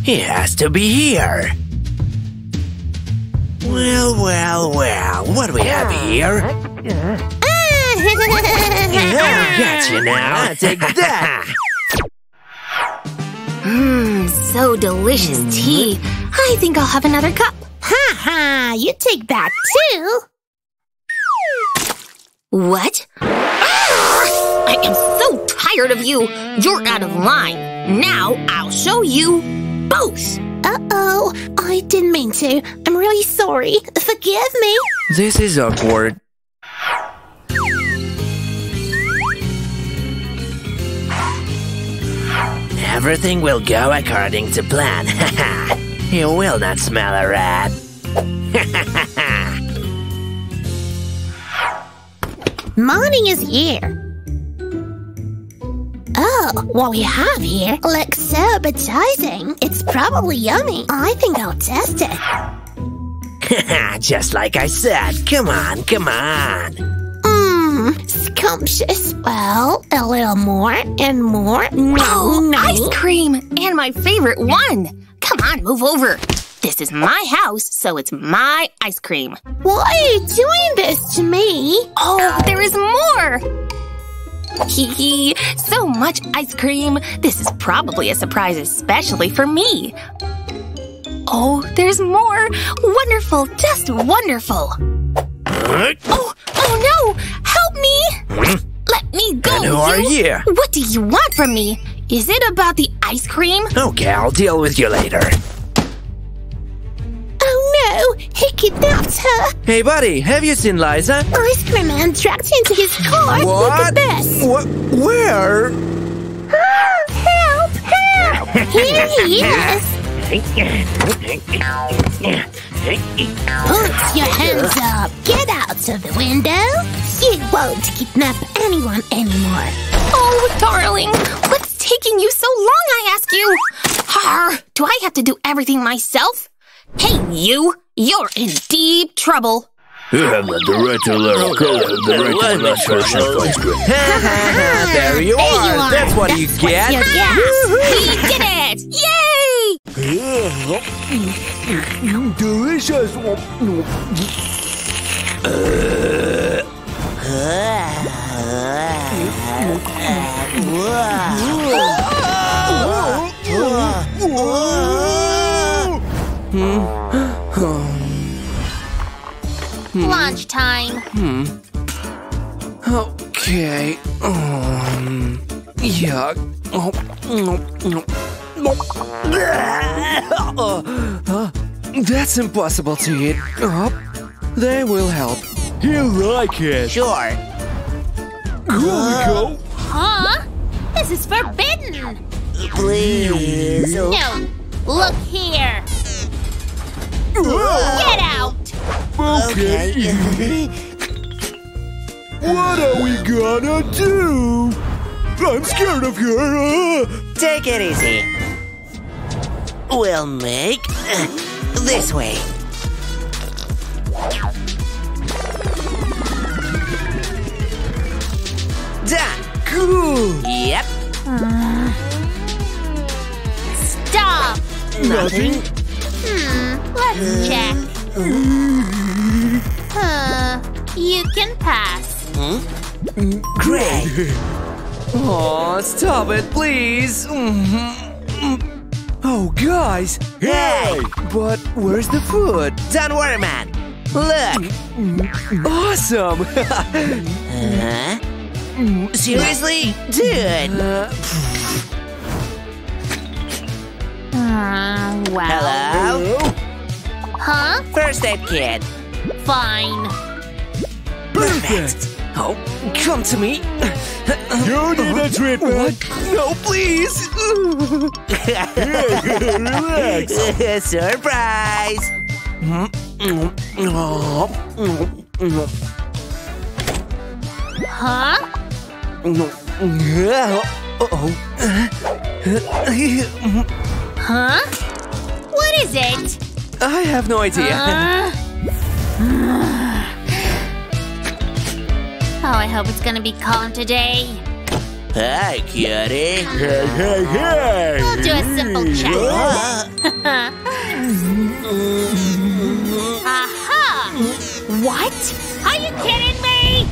He has to be here! Well, what do we have here? I got you now! I'll take that! So delicious tea! I think I'll have another cup! Ha! You take that too! What? Ah! I am so tired of you! You're out of line! Now I'll show you both! Uh-oh, I didn't mean to. I'm really sorry. Forgive me! This is awkward. Everything will go according to plan. You will not smell a rat. Morning is here. Oh, what we have here looks so appetizing. It's probably yummy. I think I'll test it. Just like I said. Come on. Scrumptious. Well, a little more and more. No. Ice cream! And my favorite one! Come on, move over. This is my house, so it's my ice cream. Why are you doing this to me? Oh, there is more! Hee hee, so much ice cream! This is probably a surprise especially for me! Oh, there's more! Wonderful, just wonderful! Oh, oh no! Help me! Let me go, and who are you? What do you want from me? Is it about the ice cream? Okay, I'll deal with you later. Oh no! He kidnapped her! Hey buddy, have you seen Liza? Ice cream man dragged her into his car! What? Look at this! What? Where? Help! Help! Here he is! Put your hands up! Get out of the window! You won't kidnap anyone anymore! Oh, darling! What's taking you so long, I ask you? Har! Do I have to do everything myself? Hey, you! You're in deep trouble! You have the right to learn color, the right to rush for There you are! That's what you get! He did it! Yay! Delicious! Lunch time. Okay. Yuck. That's impossible to eat. They will help. You like it? Sure. Here we go. Huh? This is forbidden. Please. No. Look here. Get out. Okay. What are we gonna do? I'm scared of you. Take it easy. We'll make this way. Done. Cool. Yep. Stop. Nothing. Let's check. You can pass. Great. Oh, stop it, please. Oh, guys! Hey! But where's the food? Don't worry, man! Look! Awesome! Seriously? Dude! Wow. Hello? Huh? First aid kit. Fine. Perfect! Oh, come to me! You need a treatment! What? No, please! Relax! Surprise! Huh? Uh-oh. Huh? What is it? I have no idea. Oh, I hope it's gonna be calm today. Hi, cutie. Hey, hey, hey! We'll do a simple check. Aha! What? Are you kidding me?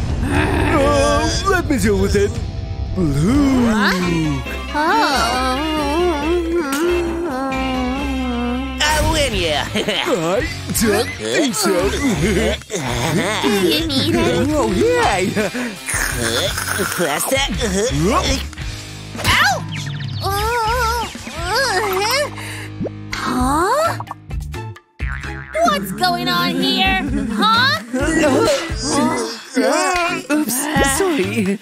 Oh, let me deal with it. Huh? Oh. I'll win you. I don't think so. You need it? Oh, yeah! Ouch! Huh? What's going on here? Huh? Oops, sorry.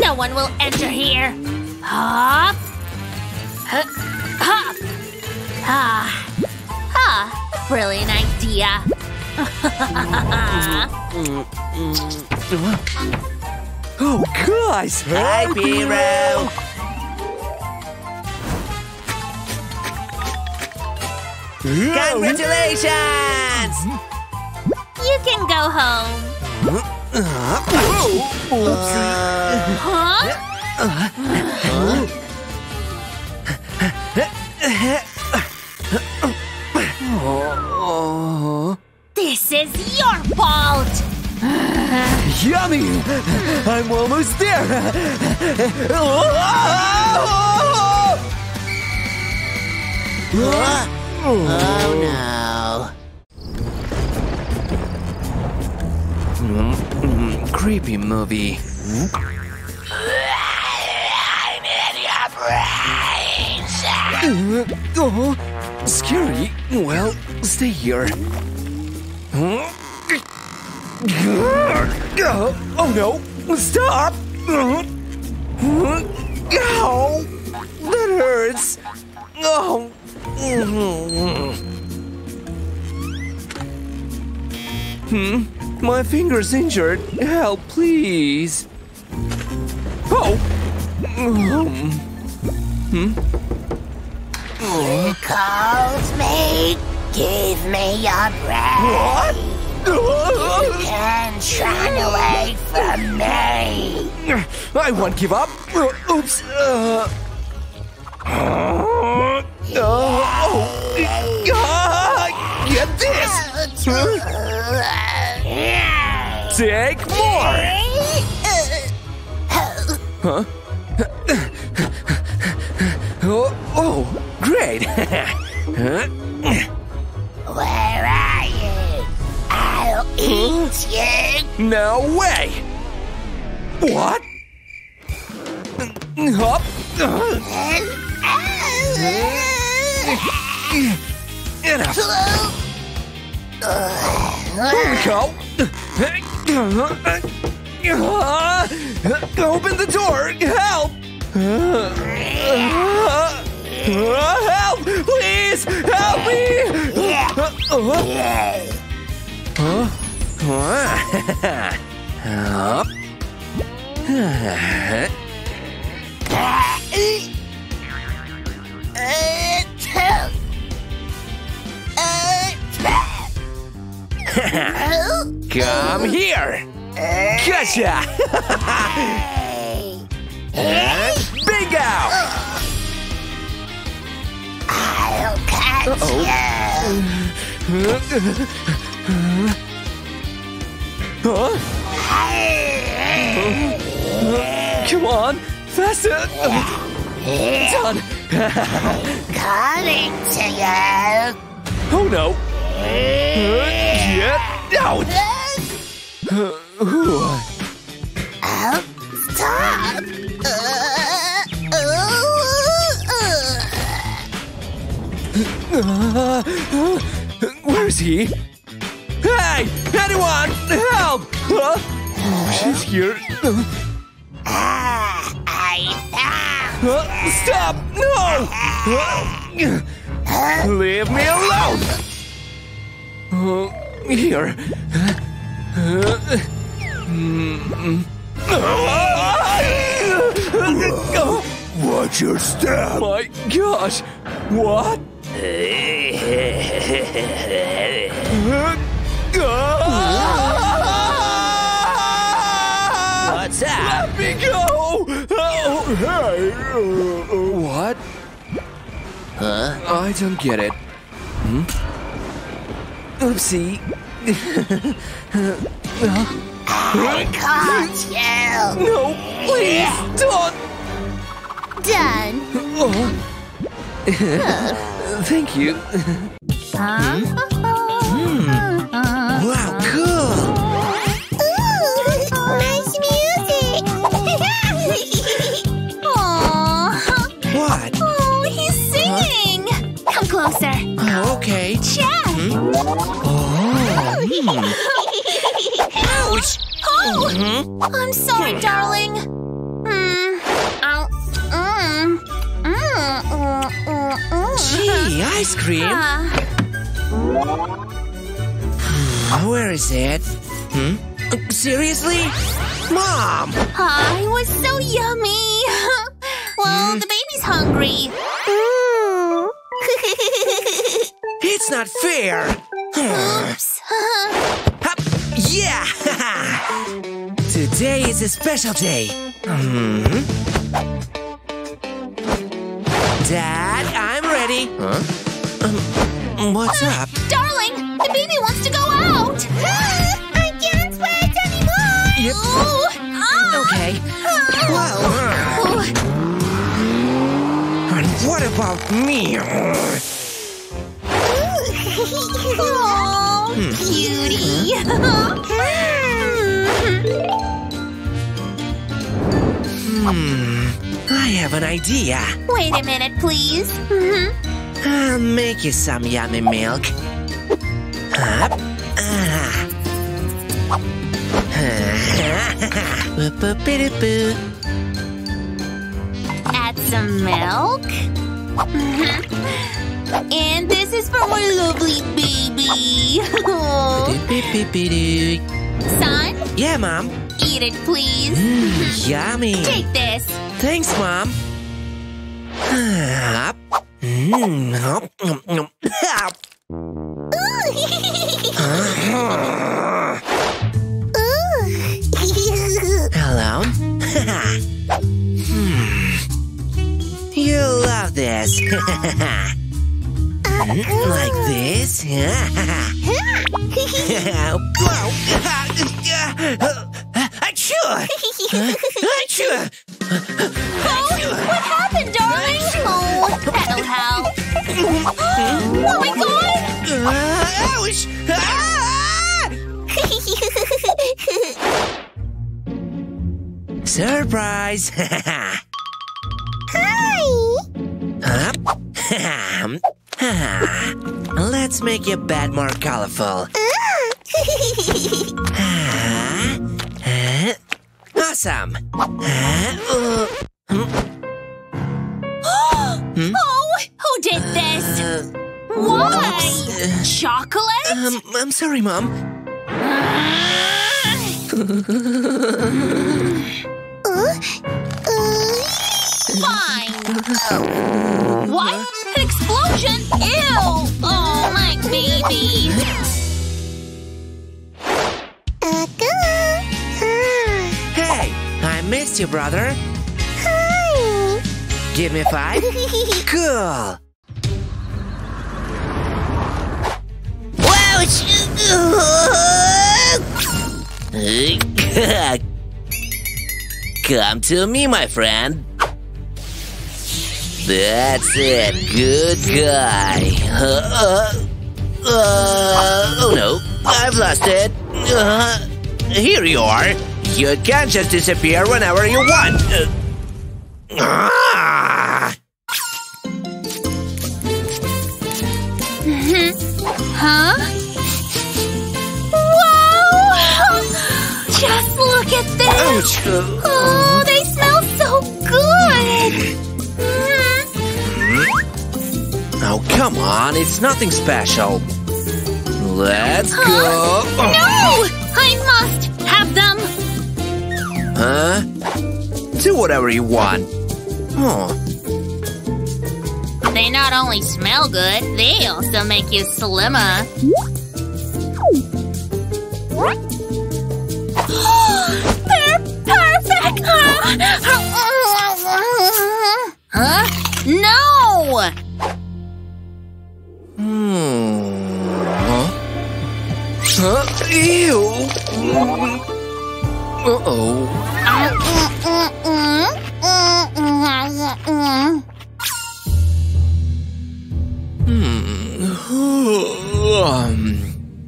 No one will enter here. Hop! Hop! Hop! Ah! Brilliant idea! Oh, gosh! Hi, Piro! Congratulations! You can go home. Huh? Yummy! I'm almost there! Oh no! Creepy movie. I'm in your brains! Oh, scary. Well, stay here. Oh no! Stop! Ow! That hurts! Oh! My finger's injured. Help, please! Oh! You called me? Give me your breath! What? You can't run away from me! I won't give up! Oops! Get this! Take more! Huh? Oh, great! Where are you? I'll eat you! No way! What? Hop! Enough! Here we go! Open the door! Help! Help! Please! Help me! Come here! Gotcha! Bingo! I'll catch you! Come on! Faster! Done! Coming to you! Oh no! Get out! Oh, stop! Where's he? Hey! Anyone! Help! She's here. Stop! No! Leave me alone! Here. Watch your step! My gosh! What? What's that? Let me go! Oh, hey! What? Huh? I don't get it. Oopsie. I caught you! No, please, don't! Done. Thank you. Wow, cool! Ooh, nice music! Aww. What? Oh, he's singing! Come closer. Okay. Check! Ouch! Oh! I'm sorry, darling. Gee, ice cream. Where is it? Seriously, Mom? It was so yummy. Well, the baby's hungry. It's not fair. Oops. Yeah! Today is a special day. Dad, I'm ready. What's up? Darling, the baby wants to go out. I can't wait anymore. Okay. Whoa. And what about me? Oh, cutie. I have an idea. Wait a minute, please. I'll make you some yummy milk. Add some milk. And this is for my lovely baby. Son? Yeah, Mom? Eat it, please. Yummy. Take this. Thanks, Mom. Hello? You'll love this. Like this? Oh, what happened, darling? Oh, that'll help. Oh my God! Ouch! Surprise! Hi! Let's make your bed more colorful. Awesome! Oh, who did this? Why? Chocolate? I'm sorry, Mom. Fine. What? An explosion? Ew! Oh, my baby. Hey, I missed you, brother. Hi. Give me 5. Cool. Come to me, my friend. That's it, good guy. Oh no, I've lost it. Here you are. You can just disappear whenever you want. Huh? Wow! Just look at this. Oh, they smell so good. Oh, come on, it's nothing special. Let's go. No! I must have them. Do whatever you want. They not only smell good, they also make you slimmer. They're perfect! Huh? No! Ew! Uh-oh.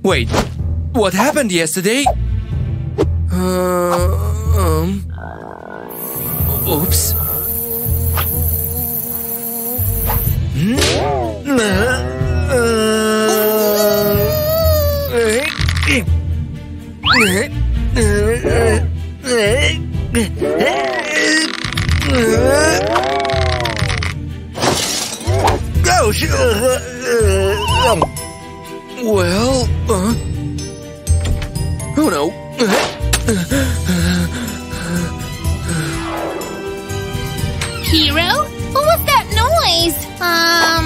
Wait, what happened yesterday? Oops. Well, oh no. Hero? What was that noise? Help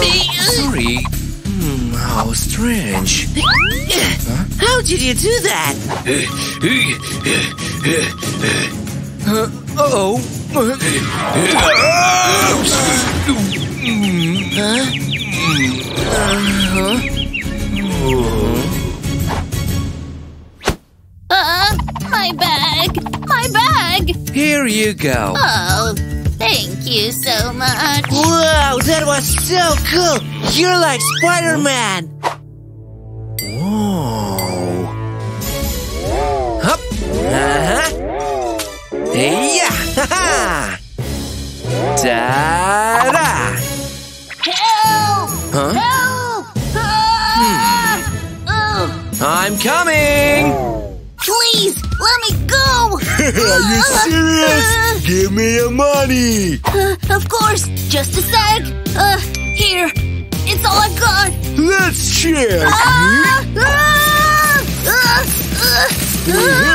me! Sorry. How strange. How'd did you do that? Uh-oh. My bag! My bag! Here you go. Oh, thank you so much. Wow, that was so cool! You're like Spider-Man! Whoa! Hup! Uh-huh! Yeah! Ha-ha! Ta-da! Help! Huh? Help! I'm coming! Please, let me go! Are you serious? Give me your money! Of course! Just a sec! Here! It's all I've got! Let's check! Whoa!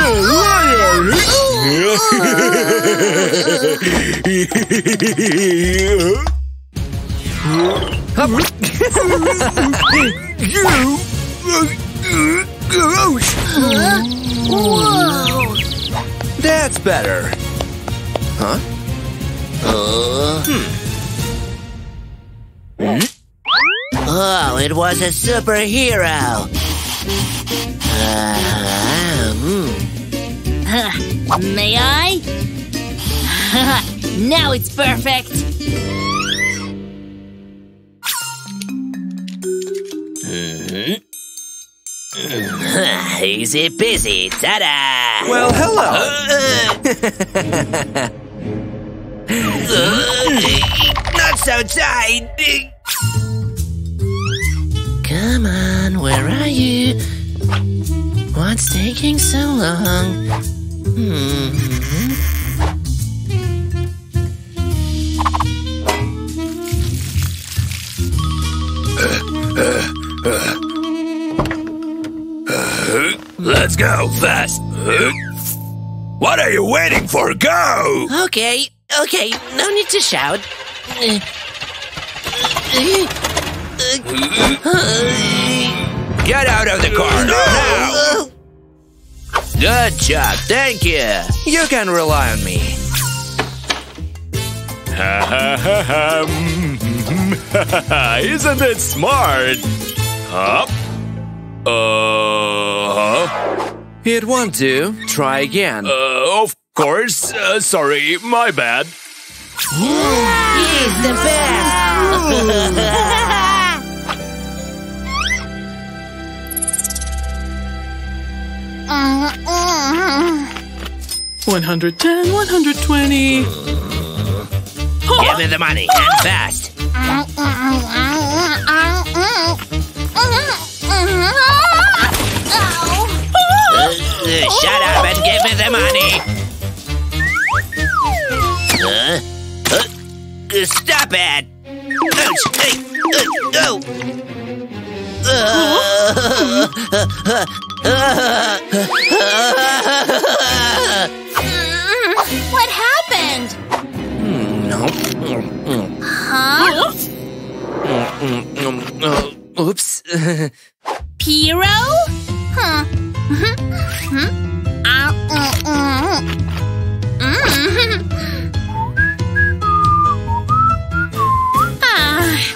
That's better. Huh? Oh, it was a superhero. May I? Now it's perfect. Easy busy, ta-da! Well, hello! Not so tight! Come on, where are you? What's taking so long? Let's go, fast! What are you waiting for? Go! Okay, okay, no need to shout. Get out of the car now! Good job, thank you! You can rely on me. Isn't it smart? Up. It won't do. Try again. Of course. Sorry, my bad. He's the best. 110, 120. Give me the money and fast. Shut up and give me the money! Stop it! What happened? Huh? Oops. Piero? Huh.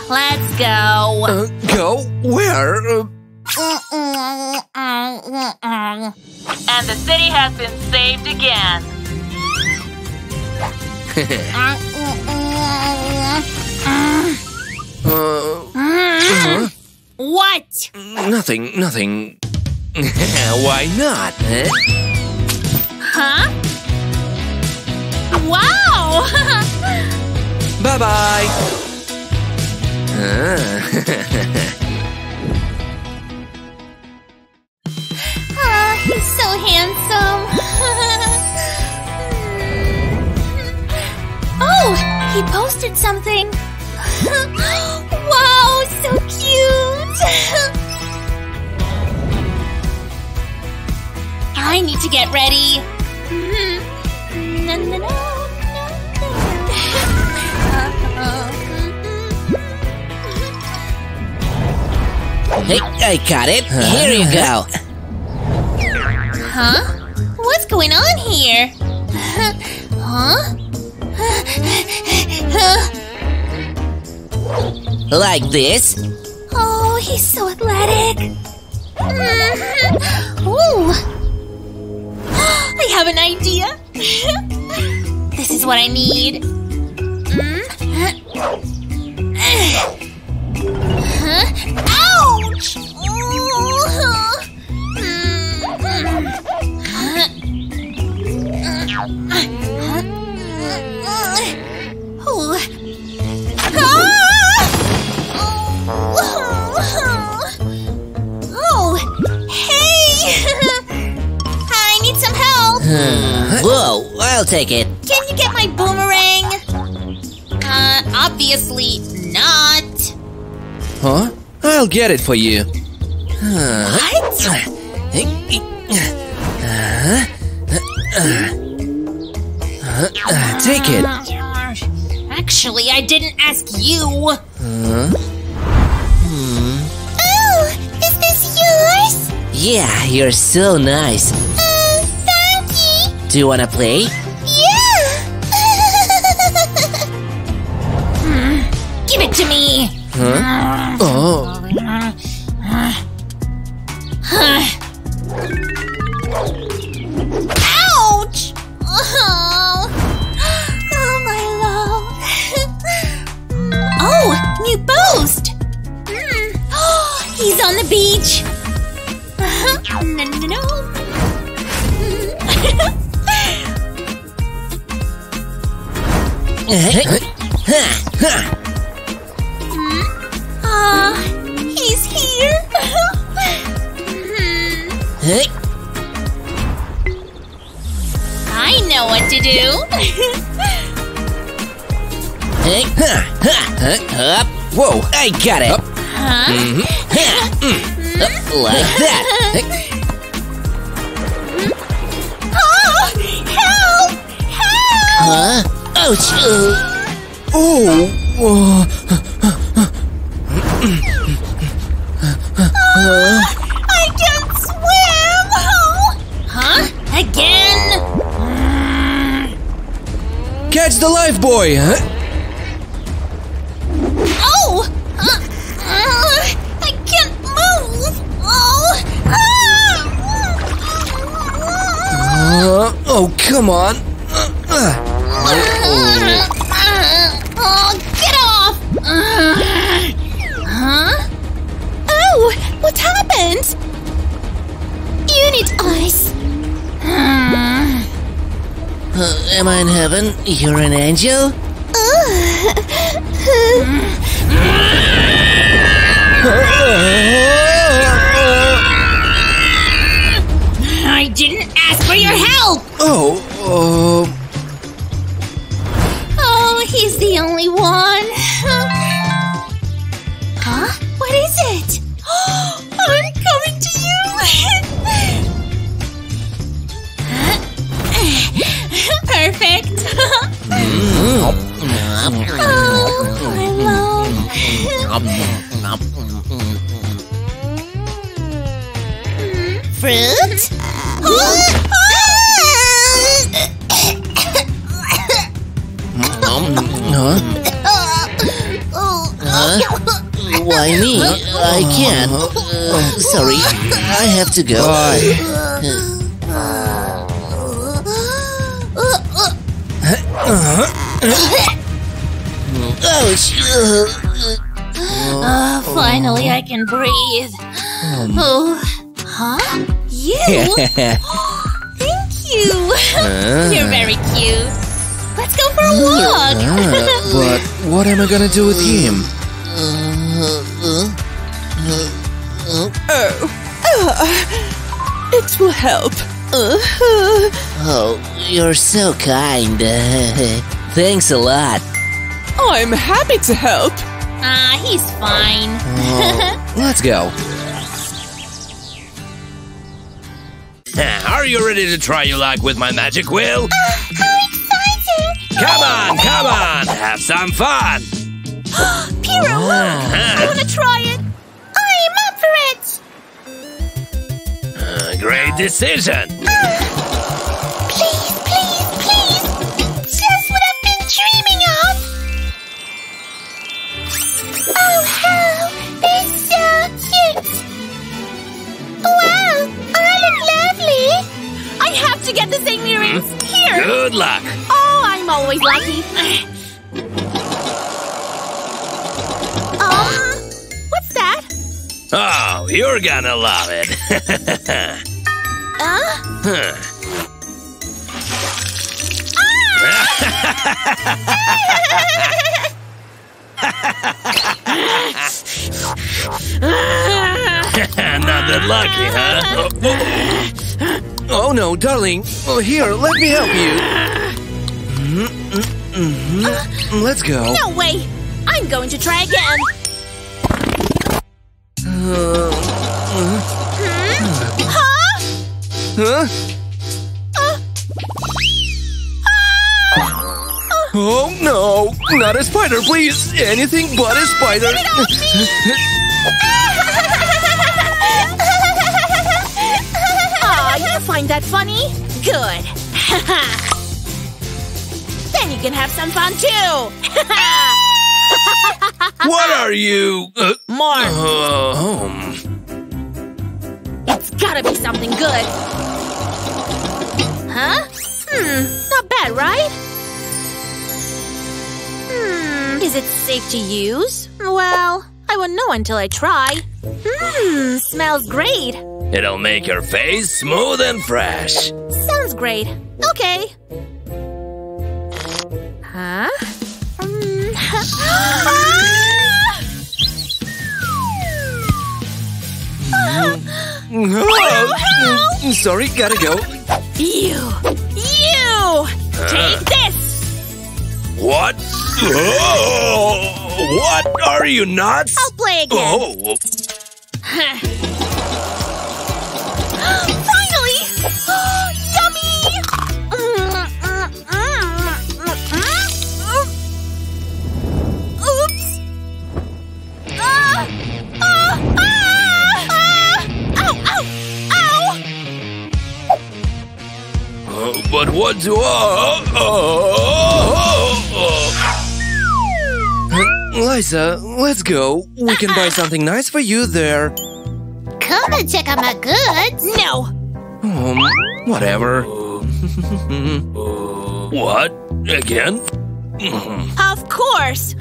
Let's go. Go? Where? And the city has been saved again. What? Nothing. Why not? Huh? Wow! Bye-bye! He's so handsome! Oh! He posted something! Wow! So cute! I need to get ready. Hey, I got it. Here you go. Huh? What's going on here? Huh? Like this? Oh, he's so athletic. Ooh. I have an idea. This is what I need. Ouch! Oh, hey! I need some help. Whoa, I'll take it. Can you get my boomerang? Obviously not. Huh? I'll get it for you. What? Take it. Actually, I didn't ask you. Oh, is this yours? Yeah, you're so nice. Oh, thank you. Do you wanna play? Yeah. Give it to me. Huh? Oh. Ouch! Oh my love! Oh, new boost! Oh, he's on the beach. No. He's here. I know what to do. Whoa, I got it. Huh? Like that. Oh, help! Help! Huh? Ouch! I can't swim! Huh? Again? Catch the life boy! Oh! I can't move! Oh! Oh, come on! Get off! Huh? What happened? You need ice. Am I in heaven? You're an angel? I didn't ask for your help! Oh, he's the only one. Huh? What is it? I'm coming to you! Perfect! Oh, my love! Fruit? Why me? I can't. Sorry, I have to go. Oh, finally I can breathe. Oh, huh? You? Thank you. You're very cute. Let's go for a walk. But what am I gonna do with him? It will help. Oh, you're so kind. Thanks a lot. I'm happy to help. He's fine. Let's go. Are you ready to try your luck with my magic wheel? How exciting! Come on, have some fun. Piro, look! I want to try it! I'm up for it! great decision. Please, please, please. It's just what I've been dreaming of. Oh, how they're so cute. Wow, I look lovely. I have to get the same earrings. Here. Good luck. Oh, I'm always lucky. What's that? Oh, you're gonna love it. Not that lucky, huh? Oh no, darling. Oh, here, let me help you. Let's go. No way. I'm going to try again. Oh no! Not a spider, please! Anything but a spider! Aw, you find that funny? Good! Then you can have some fun too! What are you? More! It's gotta be something good! Huh? Not bad, right? Is it safe to use? Well, I won't know until I try. Smells great. It'll make your face smooth and fresh. Sounds great. Okay. Huh? Oh, sorry, gotta go. You! Take this! What? Oh, what? Are you nuts? I'll play again. Oh. Finally! Yummy! Oops! But what do I… Liza, let's go. We can buy something nice for you there. Come and check out my goods. No. Whatever. What? Again? Of course.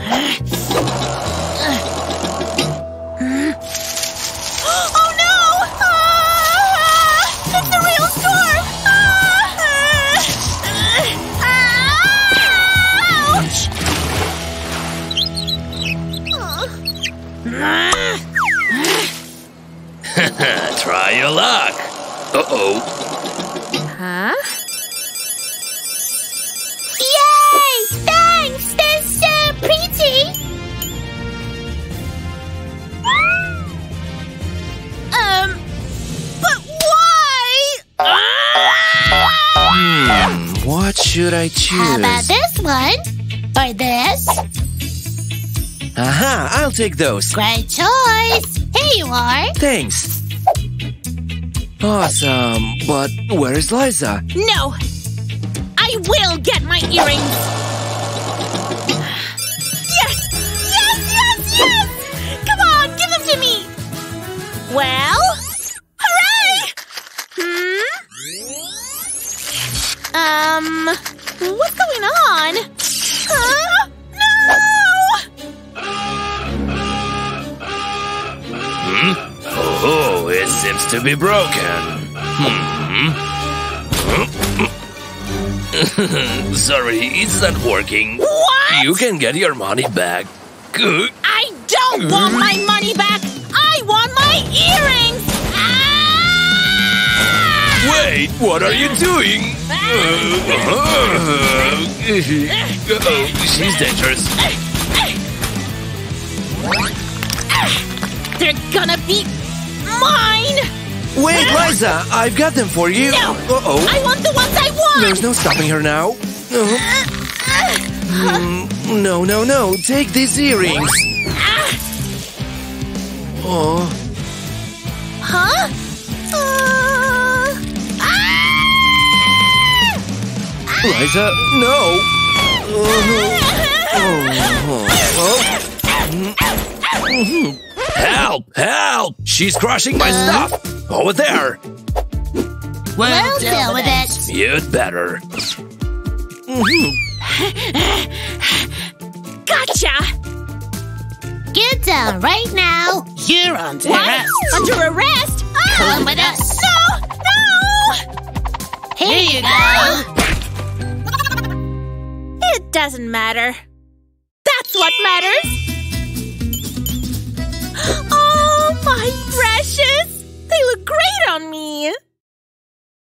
Oh no! It's a real storm! Try your luck. Uh-oh. Huh? Yay! Thanks! They're so pretty! But why? What should I choose? How about this one? Or this? Aha, I'll take those. Great choice. Here you are. Thanks. Awesome, but where is Liza? No, I will get my earrings. Yes, yes, yes, yes! Come on, give them to me. Well, hooray! What's going on? Huh? Oh, it seems to be broken. Sorry, it's not working. What? You can get your money back. I don't want my money back. I want my earrings. Ah! Wait, what are you doing? Oh, she's dangerous. They're gonna be mine! Wait, Liza, I've got them for you. No! Uh-oh. I want the ones I want! There's no stopping her now. No, no, no. Take these earrings. Huh? Liza, no! Help! Help! She's crushing my stuff! Over there! We'll deal with it! You'd better! Gotcha! Get down right now! You're under arrest! Under arrest? Oh, come with us! No! No! Here you go! It doesn't matter. That's what matters! Oh, my precious! They look great on me!